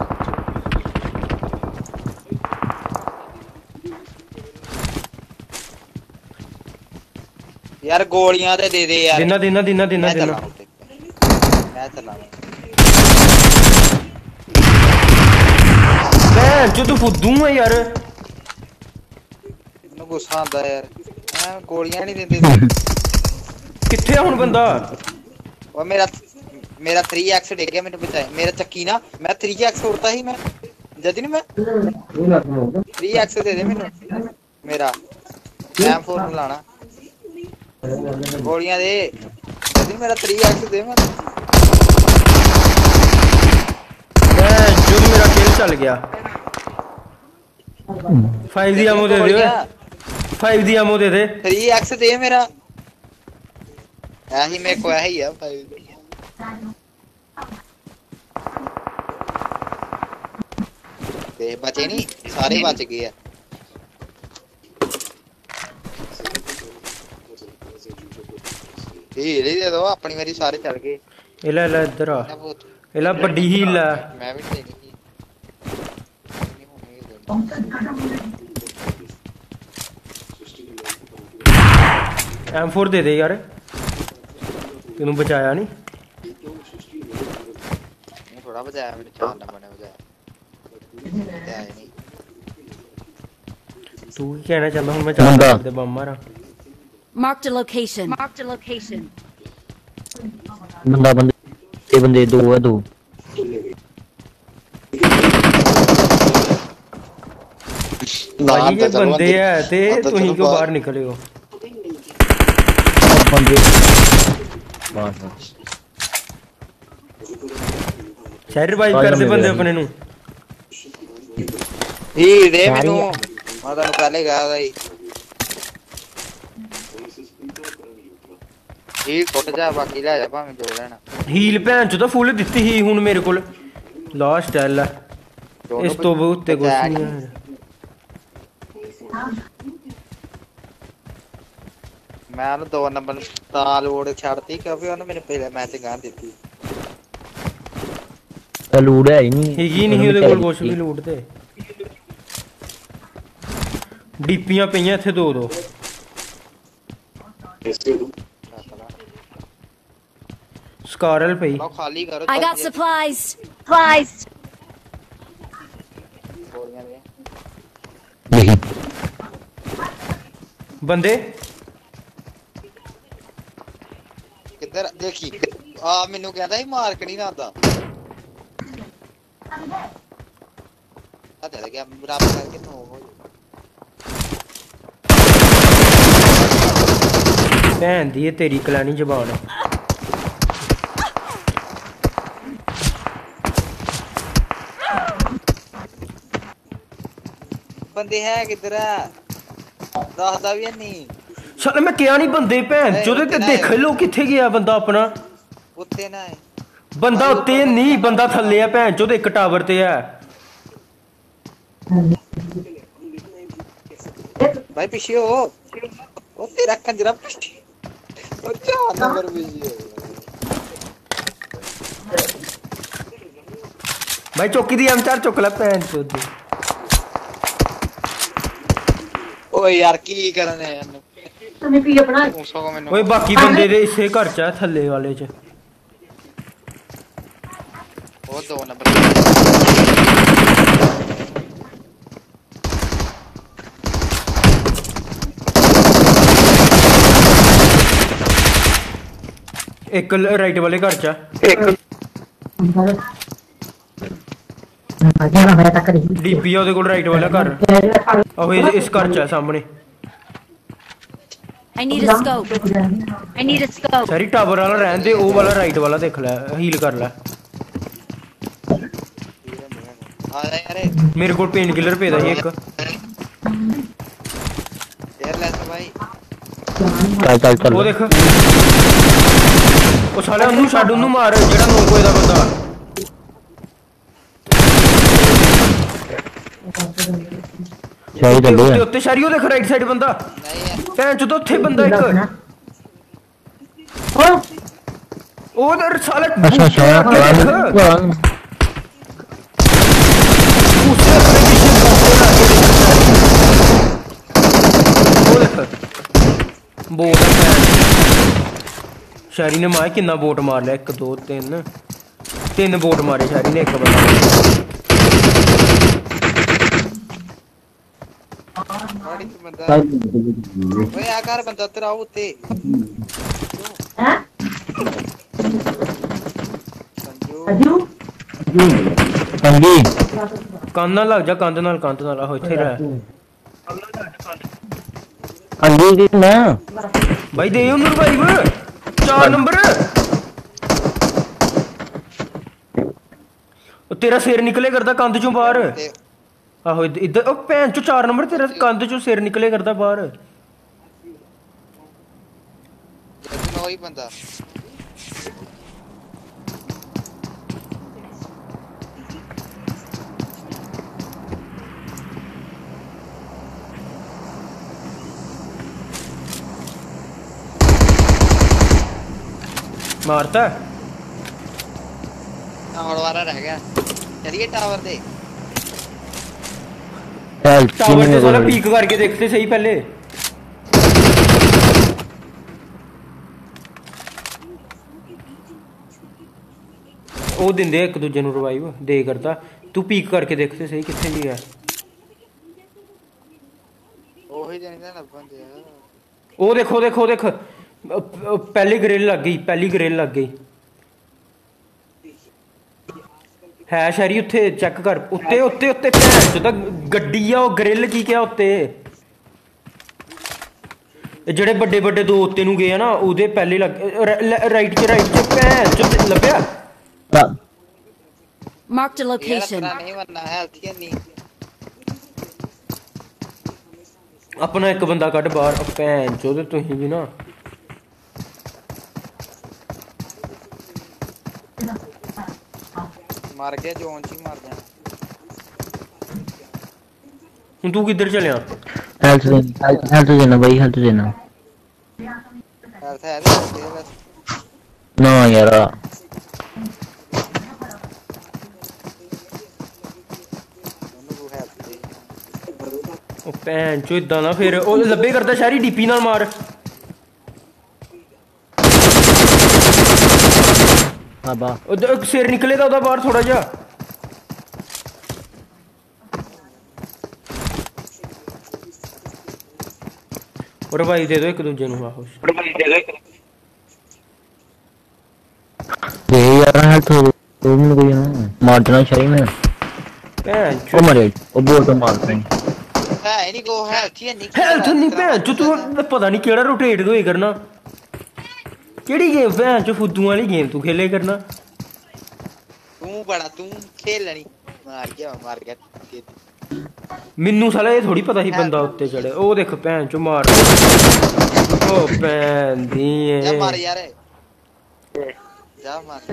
यार गोलियां तो दे दे यार दिना दिना दिना दिना दिना मैं चला मैं जो तू फुद्दू है यार मैं गुस्सा आता यार मैं गोलियां नहीं देते किथे हुन बंदा ओ मेरा 3x दे गया मैंने बचाया मेरा चक्की ना मैं 3x उड़ता ही मैं जतिन मैं 3x दे दे मैंने मेरा M4 लाना गोलियां दे जतिन मेरा 3x दे मैं जो मेरा किल चल गया 5d ammo दे दे 5d ammo दे दे 3x दे मेरा यही मेरे को है ही है 5d ते बचे नहीं सारे बच गए हील ही दे दो अपनी मेरी सारे चल गए इला इला इधर आ इला बड़ी हील है मैं भी दे दी M4 दे दे यार तूने बचाया नहीं थोड़ा बजाया मैंने चार नंबर ने बजाया नहीं तू ही कहना चाहता हूं मैं चार नंबर बम मारा मार्क द लोकेशन बंदा बंदे दो है दो भाई ये बंदे है ते तू ही को बाहर निकले हो बंदे बस शहर वाइप कर दे बंदे अपने नु ई रे मेनू माता नु पहले गया भाई ई टूट जा बाकी ले जा भावे जो लेना हील भैन चो तो फुल दित्ती ही हुन मेरे कोल लास्ट एल है इस तो उत्ते कुछ नहीं है मैं न दो नंबर ताल ओड़ छाड़ती क्योंकि उन्होंने मेरे पहले मैच गां देती लूट है ही नहीं हैगी नहीं ਉਹਦੇ ਕੋਲ ਕੁਝ ਵੀ ਲੂਟ ਤੇ ਡੀਪੀਆਂ ਪਈਆਂ ਇੱਥੇ ਦੋ ਦੋ ਸਕਾਰਲ ਪਈ ਲਓ ਖਾਲੀ ਕਰੋ ਆਈ ਗਾਟ ਸਪਲਾਈਜ਼ ਬੰਦੇ ਕਿੱਧਰ ਦੇਖੀ ਆ ਮੈਨੂੰ ਕਹਿੰਦਾ ਇਹ ਮਾਰਕ ਨਹੀਂ ਲਾਦਾ आते लगे हम राम करके तो हो बहन दी तेरी कलानी जुबान बंदे है किधर है दसदा भी नहीं चल मैं क्या नहीं बंदे भैन जो ते देख लो किथे गया बंदा अपना उत्ते ना है बंदा उत्ते नहीं बंदा थल्ले है भैन चो एक टावर ते है भाई पीछे हो ओ तेरा कंजरा ओ क्या नंबर भेजिए भाई चौकी दी M4 चुक ले भैन चो दी ओ यार की करने तने पी अपना ओए बाकी बंदे दे इसे घर च थल्ले वाले च the one above. एक right वाले घर चा डीपी ओदे कोल right वाला घर अब इस घर चा सामने I need a scope. I need a scope. Sorry, tower वाला रहने दे, वो वाला right वाला देख ले, heal कर ले। मेरे को pain killer पे था ये एक। चल। वो देख। वो साले उन्हें शाड़ू नु मारे, जेड़ा नो कोई था बंदा। चाहिए तो लो। उत्ते शाड़ियों देख right side बंदा। पैंच तो थे बंदा एक हां उधर साला अच्छा बोट शायरी ने मारे कितना बोट मार लिया 1 2 3 3 बोट मारे शायरी ने एक बंदा बंदा ओए आकार बंदा तेरा होते हैं संजू संगी कांद ना लग जा कांद नाल आ इथे रह संजू जी ना भाई दे उनु भाई 4 नंबर ओ तेरा सिर निकले करदा कांद चों बाहर आहो इधर ओ भैन चो 4 नंबर तेरा कंध चो सिर निकले करदा बाहर इतना ही बंदा मारता ना हड़वारा रह गया चलिए टावर दे टावर से साला पीक करके देखते सही पहले ओ दिन दे एक दूजे नु रिवाइव दे करता तू पीक करके देखते सही किथे जी है ओही जने लबन दे ओ देखो देखो देख पहली ग्रिल लग गई है शहरी उठे चेक कर उत्ते उत्ते उत्ते पैर जो तक गड्डिया और ग्रिल की क्या उत्ते जड़े बड़े बड़े दो उत्ते नु गए ना उधे पहले लग राइट के पैर जो लब्या मार्क द लोकेशन अपना एक बंदा कट बाहर पैर जो तो ही भी ना मार के जोन ची मार देना तू किधर चलया हेल्थ देना भाई हेल्थ देना ना यार ओ पैन चो इदा ना फिर ओ लब्बे करदा सारी डीपी नाल मार बाबा उधर सिर निकलेगा उधर बाहर थोड़ा जा और भाई दे दो एक दूजे नु आहोश और भाई दे दो एक ये यार हाल तो तुम लोग ये मार देना चाहिए मैं ओ मारे ओ बोल तो मार दें है नहीं को है ठीक है नहीं पे जो तू पता नहीं केड़ा रोटेट होई करना केड़ी गेम है जो फुद्दू वाली गेम तू खेले करना तू खेलनी मार गया मिन्नू साला ये थोड़ी पता ही बंदा उत्ते चढ़े ओ देख भैन चो मार ओ भैन दी जा मार यार जा मार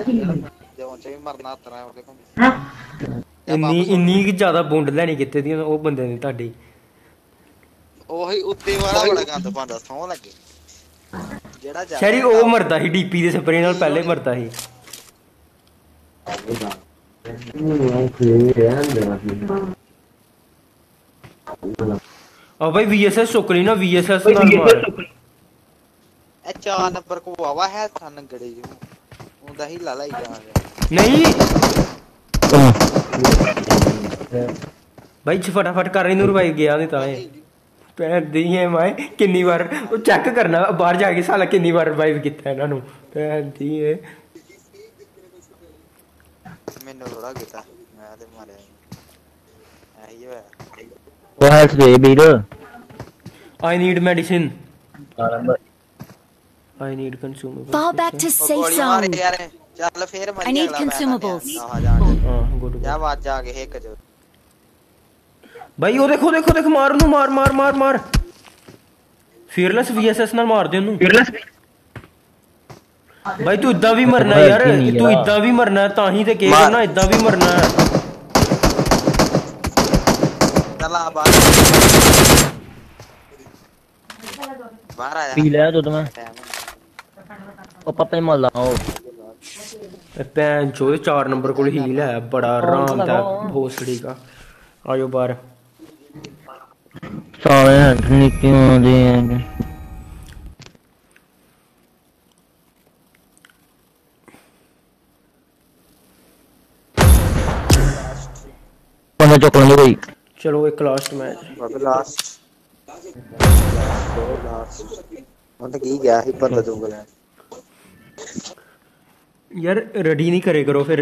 जो चाहिए मरना तरा देखो इन्नी ज्यादा बूंड लेनी किते दी ओ बंदे ने ताडी ओही उत्ते वाला बड़ा गंद पांदा सौ लगे शहरी ओ मरता ही डीपी दे स्प्रे नाल पहले मरता ही ओ भाई वीएसएस सोकली ना वीएसएस नाल मार ए 4 नंबर को आवा है थान गड़े जो उंदा ही लाला ही जा नहीं भाई फटाफट कर नूर भाई गया नहीं ताए पैर दी है माए कितनी बार वो चेक करना बाहर जाके साला कितनी बार रिवाइव किया इन्हां नु पैर दी है मैंने थोड़ा गिता मैं तो मारे आइए वो हेल्थ दे बीरो I need medicine I need consumable fall back to safe zone चल फिर मर आई नीड कंज्यूमेबल्स हां गुड क्या बात जाके एक जो भाई वो देखो देखो देख मार नू मार मार मार मार फियरलेस वीएसएस ਨਾਲ मार दे नू फियरलेस भाई तू इदा भी मरना यार तू इदा भी मरना ताही ते कह ना इदा भी मरना चला बाहर बाहर आ पी ले तो मैं ओ पापा ने मार लाओ पैन चोए 4 नंबर को हील है बड़ा आराम था भोसड़ी का आयो बाहर सारे हटने क्यों दे पने जो कोने भाई चलो एक लास्ट मैच बाबा लास्ट मैं तो की गया ही पता जंगल है यार रेडी नहीं करे करो फिर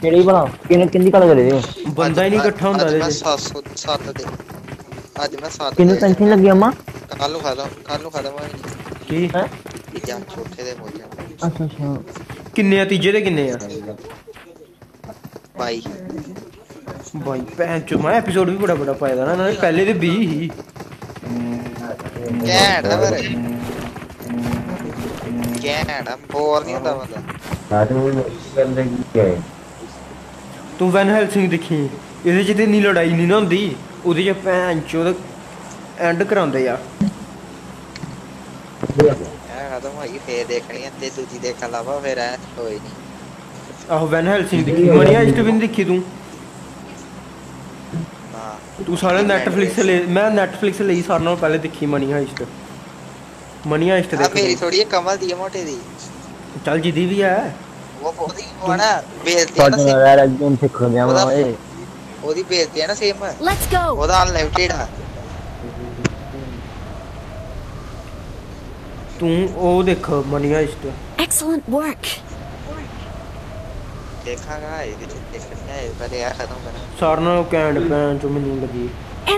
ਕਿਹੜੀ ਬਣਾ ਕਿੰਨੇ ਕਿੰਨੀ ਗੱਲ ਕਰੇ ਦੇ ਬੰਦਾ ਹੀ ਨਹੀਂ ਇਕੱਠਾ ਹੁੰਦਾ ਦੇ 707 ਦੇ ਅੱਜ ਮੈਂ 7 ਕਿੰਨੇ ਟੈਨਸ਼ਨ ਲੱਗੀ ਅਮਾ ਕੱਲ ਨੂੰ ਖਾ ਲਵਾਂ ਕੀ ਹੈ ਜਾਂ ਛੋਟੇ ਦੇ ਹੋ ਗਿਆ ਅੱਛਾ ਅੱਛਾ ਕਿੰਨੇ ਆ ਤੀਜੇ ਦੇ ਕਿੰਨੇ ਆ ਭਾਈ ਭਾਈ ਭੈਣ ਚੋ ਮੈਂ ਐਪੀਸੋਡ ਵੀ ਬੜਾ ਬੜਾ ਪਾਇਦਾ ਨਾ ਨਾ ਪਹਿਲੇ ਦੇ 20 ਹੀ ਘੈਂਟਾ ਫਿਰ ਘੈਂਟਾ ਬੋਰ ਨਹੀਂ ਹੁੰਦਾ ਬੰਦਾ ਸਾਡੂ ਗੰਦੇ ਕੀ ਹੈ तू वैन हेल्सिंग देखी इहदे च ते इन्नी लड़ाई नहीं ना होंदी ओदे च भैन चो एंड करांदे यार ए खत्म होई फेर देखनी है ते दूजी देख लावा फिर ऐ होई नहीं आहो वैन हेल्सिंग देखी मनिया इस्ट भी नहीं देखी तू हां तू सारे नेटफ्लिक्स ले मैं नेटफ्लिक्स ले सारे नाल पहले देखी मनिया इस्ट देख मेरी थोड़ी कमल दी मोटे दी चल जी दी भी है वो बहुत ही होना बेइज्जती है ना यार एकदम से खो गया मैं ओए ओदी बेइज्जती है ना सेम लेट्स गो ओदा अनलिमिटेड है तू ओ देख मनिया इस्ट एक्सीलेंट वर्क देखा गाइस देखना है पहले यार खत्म करना सारनो कैंड पैन जो मैंने लगी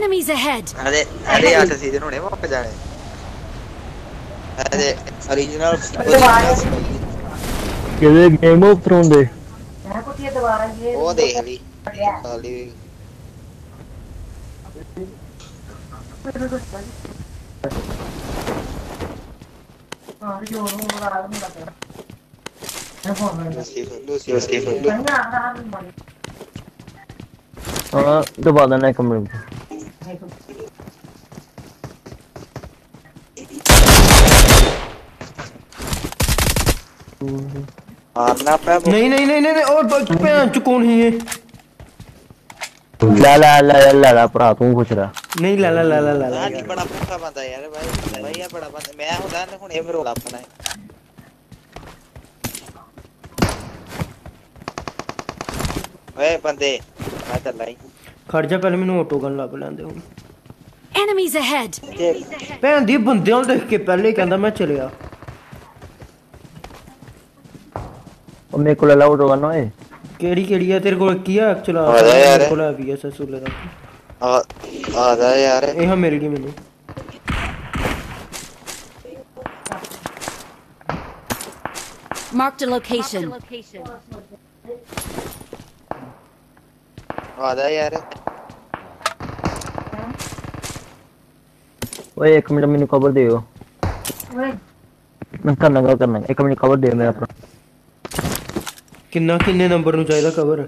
एनिमीज अहेड अरे अरे यार सीजन होने वापस जाने अरे ओरिजिनल ਕਿਹਦੇ ਗੇਮ ਉਪਰੋਂ ਦੇ ਮੈਂ ਕੁੱਤੀਆ ਦੁਬਾਰਾ ਇਹ ਉਹ ਦੇਖ ਲਈ ਸਾਲੀ ਹਾਂ ਯੋ ਨੂੰ ਰਾਤ ਨੂੰ ਲੱਗਦਾ ਮੈਂ ਫੋਨ ਲੂਸੀ ਹਾਂ ਦਬਾ ਦੇਣਾ ਇੱਕ ਮਿੰਟ मारना पे नहीं नहीं नहीं नहीं और भैंच कौन है ये ला ला ला ला ला भरा तू कुछ ला नहीं ला ला ला ला ला ये बड़ा भूखा बंदा यार भाई भाई ये बड़ा बंदा मैं होता ना हुने फिर रोला अपना ओए बंदे आ चल आई खड़ जा पहले मेनू ऑटो गन लग लेंदे हूं एनिमीज अहेड भैन दी बंदे हों देख के पहले कहंदा मैं चलिया मेरे को अलाउड होगा ना ए केड़ी केड़ी है तेरे को किया चला आ जा यार बोला वीएसएस ले आ जा यार ए हां मेरे लिए मिले मार्क द लोकेशन आ जा यार ओए एक मिनट मैंने कवर देओ मैं करना एक मिनट कवर दे मेरा किन्ना किन्ने नंबर नु चाहिदा कवर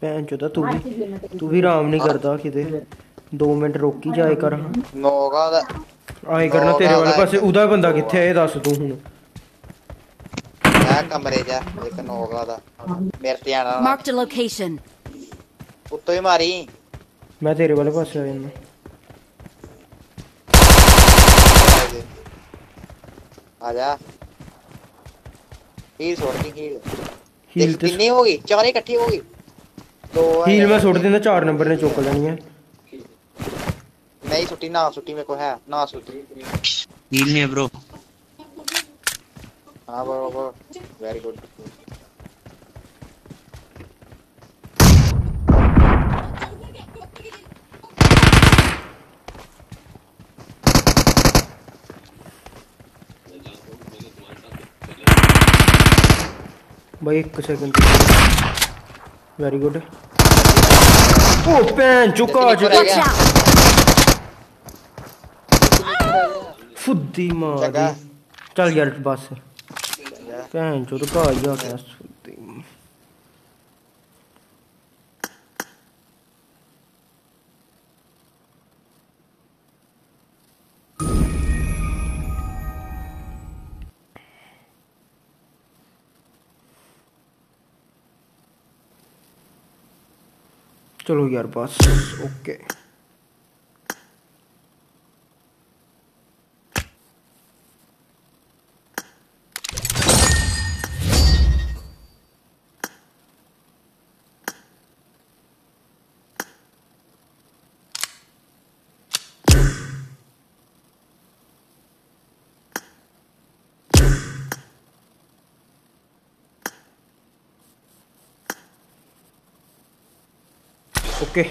पैन चोदा तू भी राम नहीं करता किदे 2 मिनट रोकी जाए कर नोगा दा आए करना तेरे वाले पासे उदा बंदा किथे ए दस तू हुन कमरे जा एक नोगा दा मेरे ते आना मार्क द लोकेशन उत्तो ही मारी मैं तेरे वाले पासे आया ना आजा ये छोड़ के हील कितनी होगी चार इकट्ठी होगी तो हील में छोड़ देना चार नंबर ने चोक लेनी है नहीं छुट्टी ना छुट्टी मेरे को है ना छुट्टी हील नहीं है ब्रो हां ब्रो वेरी गुड भाई एक सेकंड वेरी गुड ओ पैन चुका चुका फुद्दी मार चल यार बस पैन चुका जा गैस फुद्दी चलो यार बस okay Okay,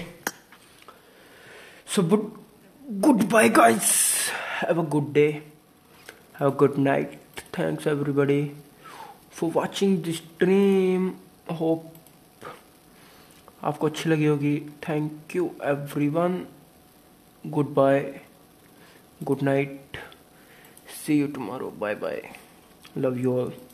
so goodbye guys, have a good day, have a good night, thanks everybody for watching this stream, hope आपको अच्छी लगी होगी, thank you everyone, goodbye, good night, see you tomorrow, bye bye, love you all.